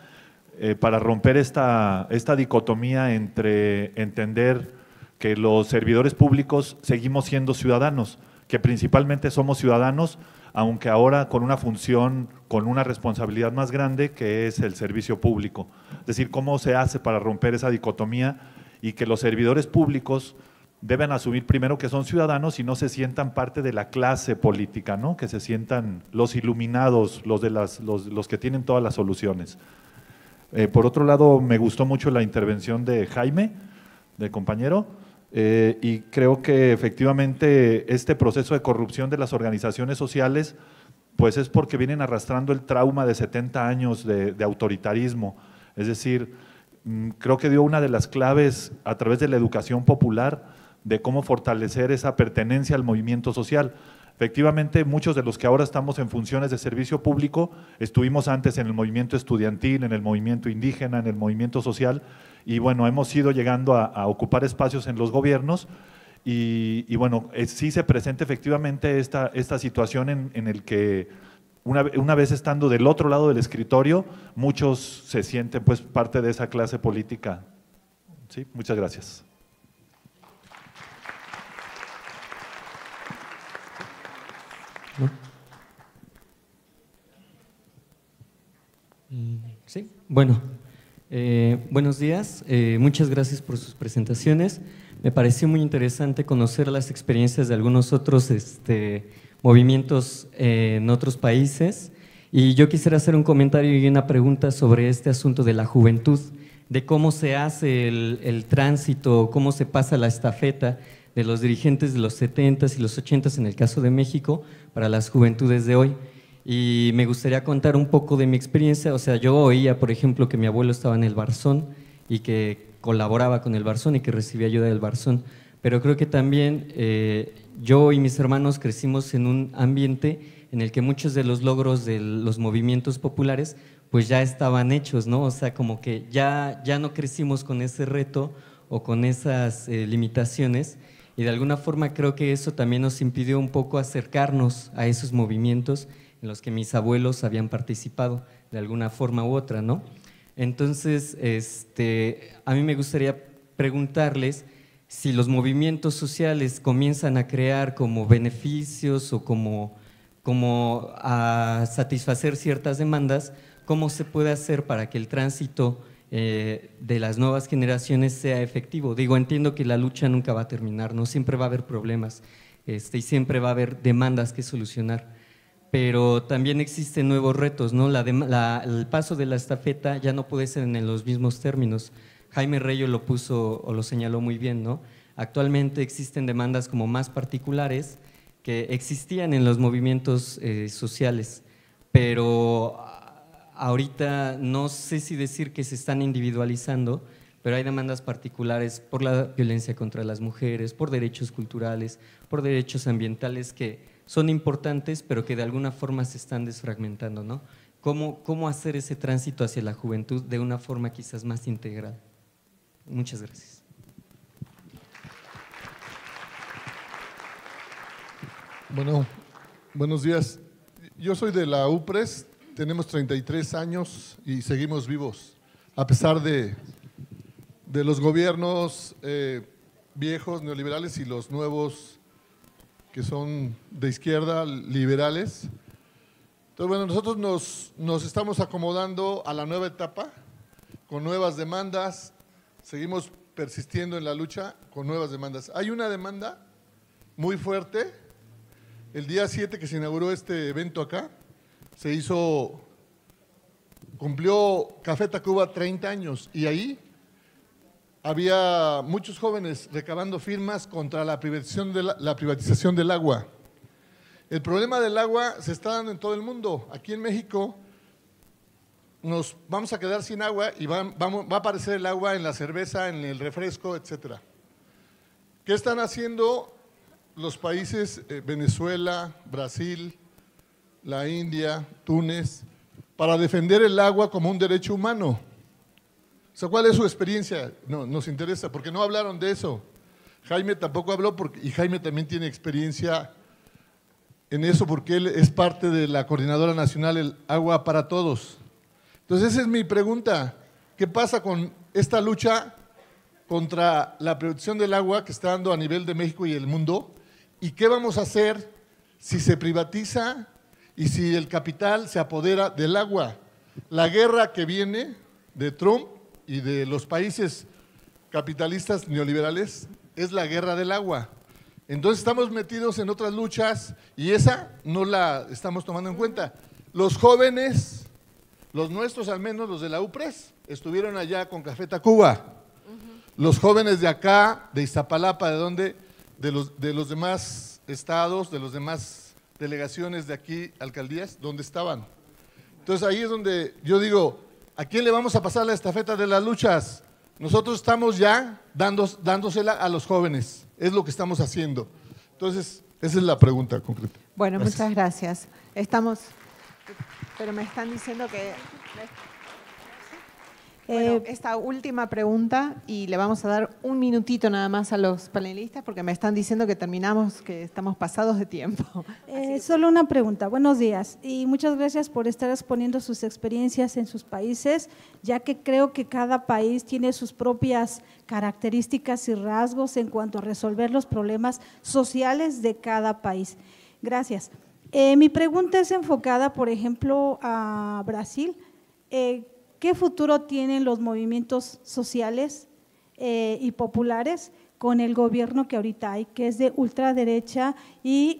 para romper esta dicotomía entre entender que los servidores públicos seguimos siendo ciudadanos, que principalmente somos ciudadanos, aunque ahora con una función, con una responsabilidad más grande que es el servicio público. Es decir, cómo se hace para romper esa dicotomía y que los servidores públicos deben asumir primero que son ciudadanos y no se sientan parte de la clase política, ¿no? Que se sientan los iluminados, los que tienen todas las soluciones. Por otro lado, me gustó mucho la intervención de Jaime, del compañero, y creo que efectivamente este proceso de corrupción de las organizaciones sociales, pues es porque vienen arrastrando el trauma de 70 años de autoritarismo. Es decir, creo que dio una de las claves a través de la educación popular de cómo fortalecer esa pertenencia al movimiento social. Efectivamente, muchos de los que ahora estamos en funciones de servicio público estuvimos antes en el movimiento estudiantil, en el movimiento indígena, en el movimiento social, y bueno, hemos ido llegando a ocupar espacios en los gobiernos y bueno, sí se presenta efectivamente esta situación en el que una vez estando del otro lado del escritorio, muchos se sienten pues parte de esa clase política. Sí, muchas gracias. Sí, bueno, buenos días, muchas gracias por sus presentaciones. Me pareció muy interesante conocer las experiencias de algunos otros movimientos en otros países, y yo quisiera hacer un comentario y una pregunta sobre este asunto de la juventud, de cómo se hace el tránsito, cómo se pasa la estafeta de los dirigentes de los 70s y los 80s en el caso de México para las juventudes de hoy. Y me gustaría contar un poco de mi experiencia. O sea, yo oía, por ejemplo, que mi abuelo estaba en el Barzón y que colaboraba con el Barzón y que recibía ayuda del Barzón, pero creo que también… yo y mis hermanos crecimos en un ambiente en el que muchos de los logros de los movimientos populares pues ya estaban hechos, ¿no? O sea, como que ya no crecimos con ese reto o con esas limitaciones, y de alguna forma creo que eso también nos impidió un poco acercarnos a esos movimientos en los que mis abuelos habían participado de alguna forma u otra, ¿no? Entonces, a mí me gustaría preguntarles si los movimientos sociales comienzan a crear como beneficios o como a satisfacer ciertas demandas, ¿cómo se puede hacer para que el tránsito de las nuevas generaciones sea efectivo? Digo, entiendo que la lucha nunca va a terminar, ¿no? Siempre va a haber problemas y siempre va a haber demandas que solucionar, pero también existen nuevos retos, ¿no? El paso de la estafeta ya no puede ser en los mismos términos. Jaime Rello lo puso o lo señaló muy bien, ¿no? Actualmente existen demandas como más particulares que existían en los movimientos sociales, pero ahorita no sé si decir que se están individualizando, pero hay demandas particulares por la violencia contra las mujeres, por derechos culturales, por derechos ambientales que son importantes, pero que de alguna forma se están desfragmentando, ¿no? ¿Cómo hacer ese tránsito hacia la juventud de una forma quizás más integral? Muchas gracias. Bueno, buenos días. Yo soy de la UPRES, tenemos 33 años y seguimos vivos, a pesar de los gobiernos viejos neoliberales y los nuevos que son de izquierda, liberales. Entonces, bueno, nosotros nos estamos acomodando a la nueva etapa, con nuevas demandas, seguimos persistiendo en la lucha con nuevas demandas. Hay una demanda muy fuerte. El día 7 que se inauguró este evento acá, se hizo, cumplió Café Tacuba 30 años y ahí había muchos jóvenes recabando firmas contra la privatización del agua. El problema del agua se está dando en todo el mundo. Aquí en México nos vamos a quedar sin agua y va a aparecer el agua en la cerveza, en el refresco, etcétera. ¿Qué están haciendo los países Venezuela, Brasil, la India, Túnez, para defender el agua como un derecho humano? O sea, ¿cuál es su experiencia? No, nos interesa, porque no hablaron de eso. Jaime tampoco habló, y Jaime también tiene experiencia en eso, porque él es parte de la Coordinadora Nacional El Agua para Todos. Entonces, esa es mi pregunta. ¿Qué pasa con esta lucha contra la privatización del agua que está dando a nivel de México y el mundo? ¿Y qué vamos a hacer si se privatiza y si el capital se apodera del agua? La guerra que viene de Trump y de los países capitalistas neoliberales es la guerra del agua. Entonces, estamos metidos en otras luchas y esa no la estamos tomando en cuenta. Los jóvenes… Los nuestros, al menos los de la UPRES, estuvieron allá con Café Tacuba. Los jóvenes de acá, de Iztapalapa, de donde, de los demás estados, de los demás delegaciones de aquí, alcaldías, ¿dónde estaban? Entonces, ahí es donde yo digo, ¿a quién le vamos a pasar la estafeta de las luchas? Nosotros estamos ya dándosela a los jóvenes, es lo que estamos haciendo. Entonces, esa es la pregunta concreta. Bueno, gracias. Muchas gracias. Estamos… Pero me están diciendo que… Bueno, esta última pregunta, y le vamos a dar un minutito nada más a los panelistas, porque me están diciendo que terminamos, que estamos pasados de tiempo. Solo una pregunta. Buenos días y muchas gracias por estar exponiendo sus experiencias en sus países, ya que creo que cada país tiene sus propias características y rasgos en cuanto a resolver los problemas sociales de cada país. Gracias. Mi pregunta es enfocada, por ejemplo, a Brasil. ¿Qué futuro tienen los movimientos sociales y populares con el gobierno que ahorita hay, que es de ultraderecha y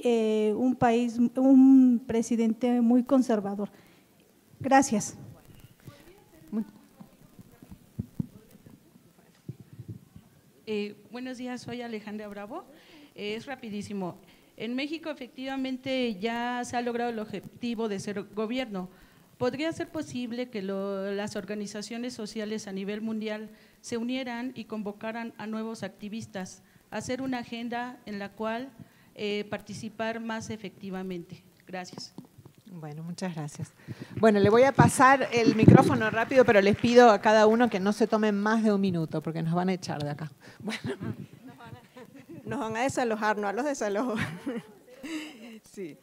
un presidente muy conservador? Gracias. Buenos días, soy Alejandra Bravo. Es rapidísimo. En México, efectivamente, ya se ha logrado el objetivo de ser gobierno. ¿Podría ser posible que las organizaciones sociales a nivel mundial se unieran y convocaran a nuevos activistas, a hacer una agenda en la cual participar más efectivamente? Gracias. Bueno, muchas gracias. Bueno, le voy a pasar el micrófono rápido, pero les pido a cada uno que no se tomen más de un minuto, porque nos van a echar de acá. Bueno. Nos van a desalojar, no a los desalojos. Sí.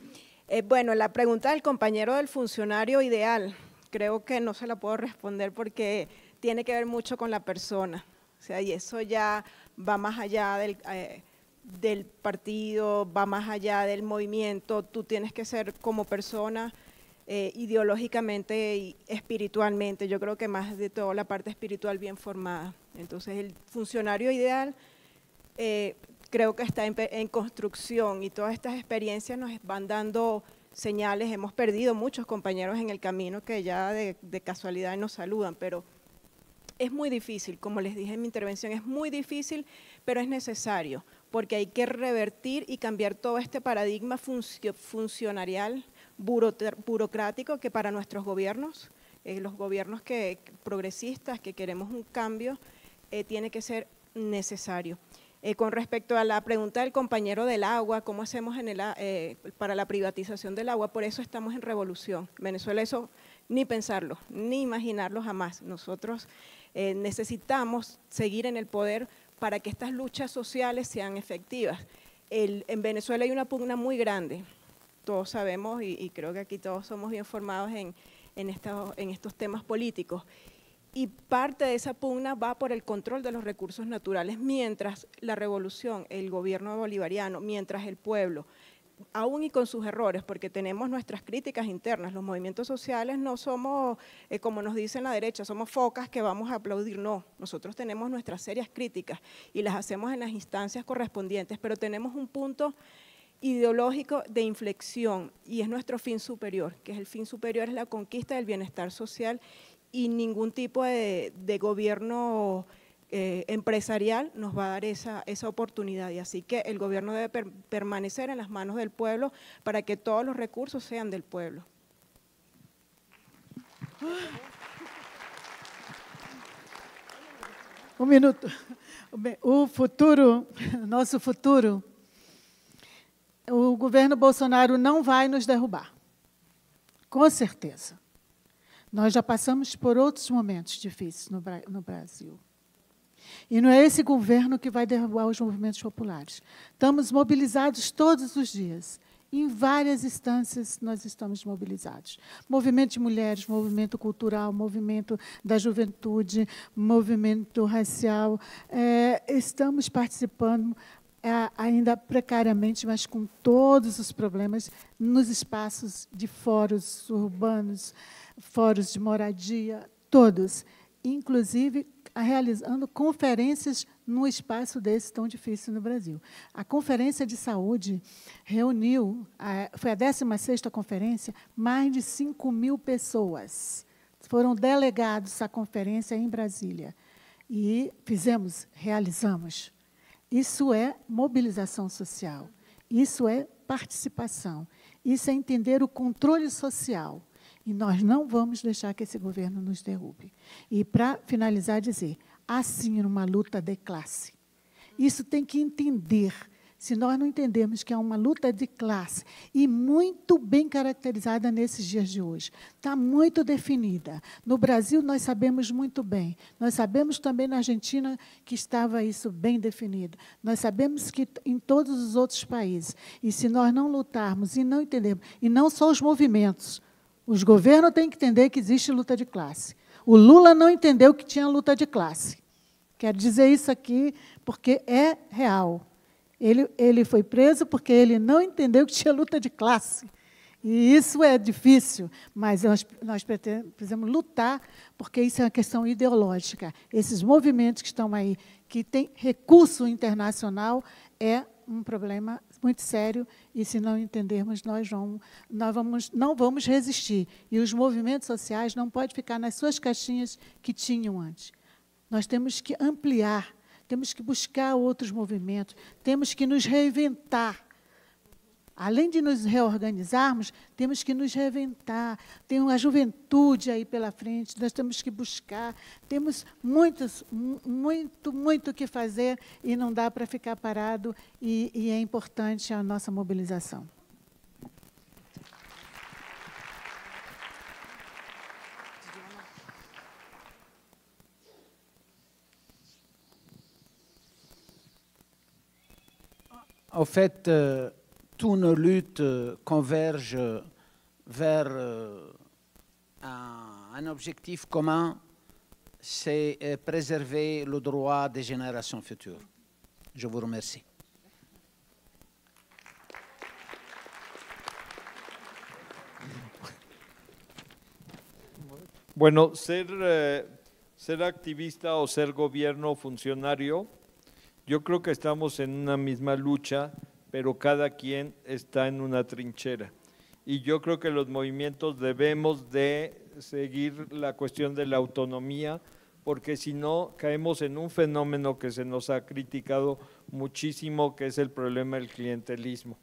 Bueno, la pregunta del compañero del funcionario ideal, creo que no se la puedo responder porque tiene que ver mucho con la persona. O sea, y eso ya va más allá del partido, va más allá del movimiento. Tú tienes que ser como persona, ideológicamente y espiritualmente. Yo creo que más de todo la parte espiritual bien formada. Entonces, el funcionario ideal… creo que está en construcción y todas estas experiencias nos van dando señales. Hemos perdido muchos compañeros en el camino que ya de casualidad nos saludan, pero es muy difícil, como les dije en mi intervención, es muy difícil, pero es necesario, porque hay que revertir y cambiar todo este paradigma funcionarial, burocrático, que para nuestros gobiernos, los gobiernos progresistas que queremos un cambio, tiene que ser necesario. Con respecto a la pregunta del compañero del agua, ¿cómo hacemos para la privatización del agua? Por eso estamos en revolución. Venezuela eso ni pensarlo, ni imaginarlo jamás. Nosotros necesitamos seguir en el poder para que estas luchas sociales sean efectivas. En Venezuela hay una pugna muy grande, todos sabemos y creo que aquí todos somos bien formados en estos temas políticos. y parte de esa pugna va por el control de los recursos naturales. Mientras la revolución, el gobierno bolivariano, mientras el pueblo, aún y con sus errores, porque tenemos nuestras críticas internas, los movimientos sociales no somos, como nos dicen la derecha, somos focas que vamos a aplaudir, no, nosotros tenemos nuestras serias críticas y las hacemos en las instancias correspondientes, pero tenemos un punto ideológico de inflexión y es nuestro fin superior, que es el fin superior, es la conquista del bienestar social y ningún tipo de gobierno empresarial nos va a dar esa oportunidad, y así que el gobierno debe permanecer en las manos del pueblo para que todos los recursos sean del pueblo. Un minuto. O futuro, nosso futuro, o governo Bolsonaro não vai nos derrubar, com certeza. Nós já passamos por outros momentos difíceis no Brasil. E não é esse governo que vai derrubar os movimentos populares. Estamos mobilizados todos os dias. Em várias instâncias nós estamos mobilizados. Movimento de mulheres, movimento cultural, movimento da juventude, movimento racial. Estamos participando ainda precariamente, mas com todos os problemas, nos espaços de fóruns urbanos, fóruns de moradia, todos, inclusive realizando conferências num espaço desse tão difícil no Brasil. A Conferência de Saúde reuniu, foi a 16ª conferência, mais de 5.000 pessoas foram delegados à conferência em Brasília. E fizemos, realizamos. Isso é mobilização social, isso é participação, isso é entender o controle social. E nós não vamos deixar que esse governo nos derrube. E, para finalizar, dizer, há sim uma luta de classe. Isso tem que entender. Se nós não entendermos que há uma luta de classe, e muito bem caracterizada nesses dias de hoje, está muito definida. No Brasil, nós sabemos muito bem. Nós sabemos também na Argentina que estava isso bem definido. Nós sabemos que em todos os outros países. E se nós não lutarmos e não entendermos, e não só os movimentos, os governos têm que entender que existe luta de classe. O Lula não entendeu que tinha luta de classe. Quero dizer isso aqui porque é real. Ele foi preso porque ele não entendeu que tinha luta de classe. E isso é difícil, mas nós precisamos lutar, porque isso é uma questão ideológica. Esses movimentos que estão aí, que têm recurso internacional, é um problema muito sério, e se não entendermos, nós não vamos resistir. E os movimentos sociais não podem ficar nas suas caixinhas que tinham antes. Nós temos que ampliar, temos que buscar outros movimentos, temos que nos reinventar. Além de nos reorganizarmos, temos que nos reinventar. Tem uma juventude aí pela frente, nós temos que buscar. Temos muito o que fazer e não dá para ficar parado, e é importante a nossa mobilização. En fait, toutes nos luttes convergent vers un objectif commun, c'est préserver le droit des générations futures. Je vous remercie. Bueno, ser activista o ser gobierno funcionario, yo creo que estamos en una misma lucha, pero cada quien está en una trinchera. Y yo creo que los movimientos debemos de seguir la cuestión de la autonomía, porque si no caemos en un fenómeno que se nos ha criticado muchísimo, que es el problema del clientelismo.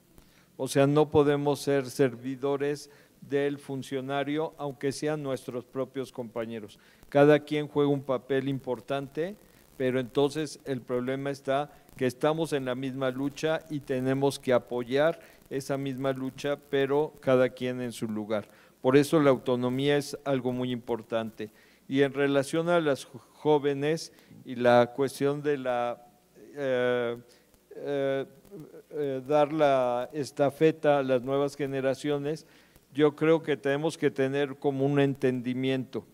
O sea, no podemos ser servidores del funcionario, aunque sean nuestros propios compañeros. Cada quien juega un papel importante, pero entonces el problema está que estamos en la misma lucha y tenemos que apoyar esa misma lucha, pero cada quien en su lugar. Por eso la autonomía es algo muy importante. Y en relación a las jóvenes y la cuestión de dar la estafeta a las nuevas generaciones, yo creo que tenemos que tener como un entendimiento.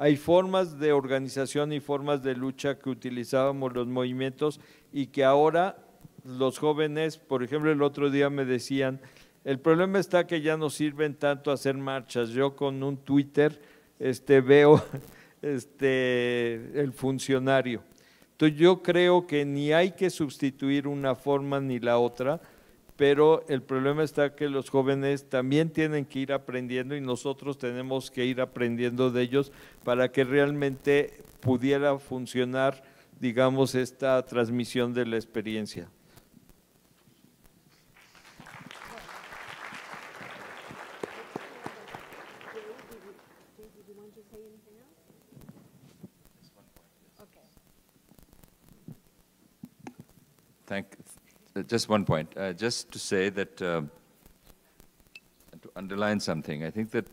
Hay formas de organización y formas de lucha que utilizábamos los movimientos y que ahora los jóvenes, por ejemplo, el otro día me decían, el problema está que ya no sirven tanto hacer marchas. Yo con un Twitter veo el funcionario. Entonces yo creo que ni hay que sustituir una forma ni la otra, pero el problema está que los jóvenes también tienen que ir aprendiendo y nosotros tenemos que ir aprendiendo de ellos para que realmente pudiera funcionar, digamos, esta transmisión de la experiencia. Just one point, just to say that, to underline something, I think that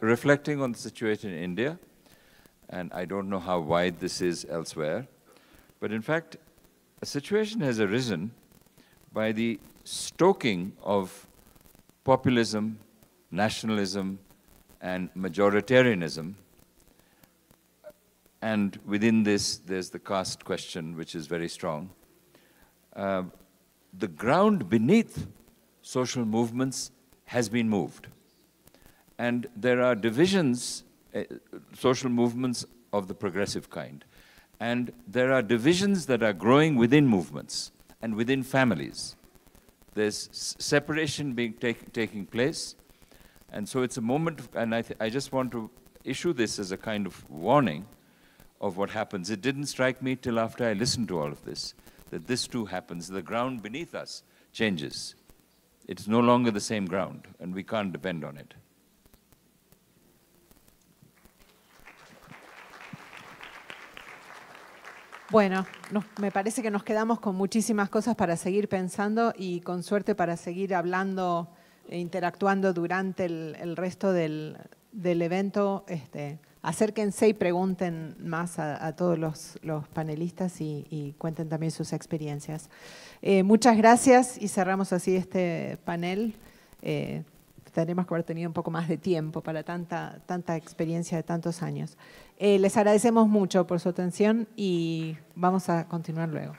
reflecting on the situation in India, and I don't know how wide this is elsewhere, but in fact, a situation has arisen by the stoking of populism, nationalism, and majoritarianism, and within this, there's the caste question, which is very strong. The ground beneath social movements has been moved. And there are divisions, social movements of the progressive kind. And there are divisions that are growing within movements and within families. There's separation being taking place. And so it's a moment, and I just want to issue this as a kind of warning of what happens. It didn't strike me till after I listened to all of this, that this too happens. The ground beneath us changes. It's no longer the same ground, and we can't depend on it. Bueno, me parece que nos quedamos con muchísimas cosas para seguir pensando y con suerte para seguir hablando e interactuando durante el resto del evento. Acérquense y pregunten más a todos los panelistas y cuenten también sus experiencias. Muchas gracias y cerramos así este panel. Tendremos que haber tenido un poco más de tiempo para tanta experiencia de tantos años. Les agradecemos mucho por su atención y vamos a continuar luego.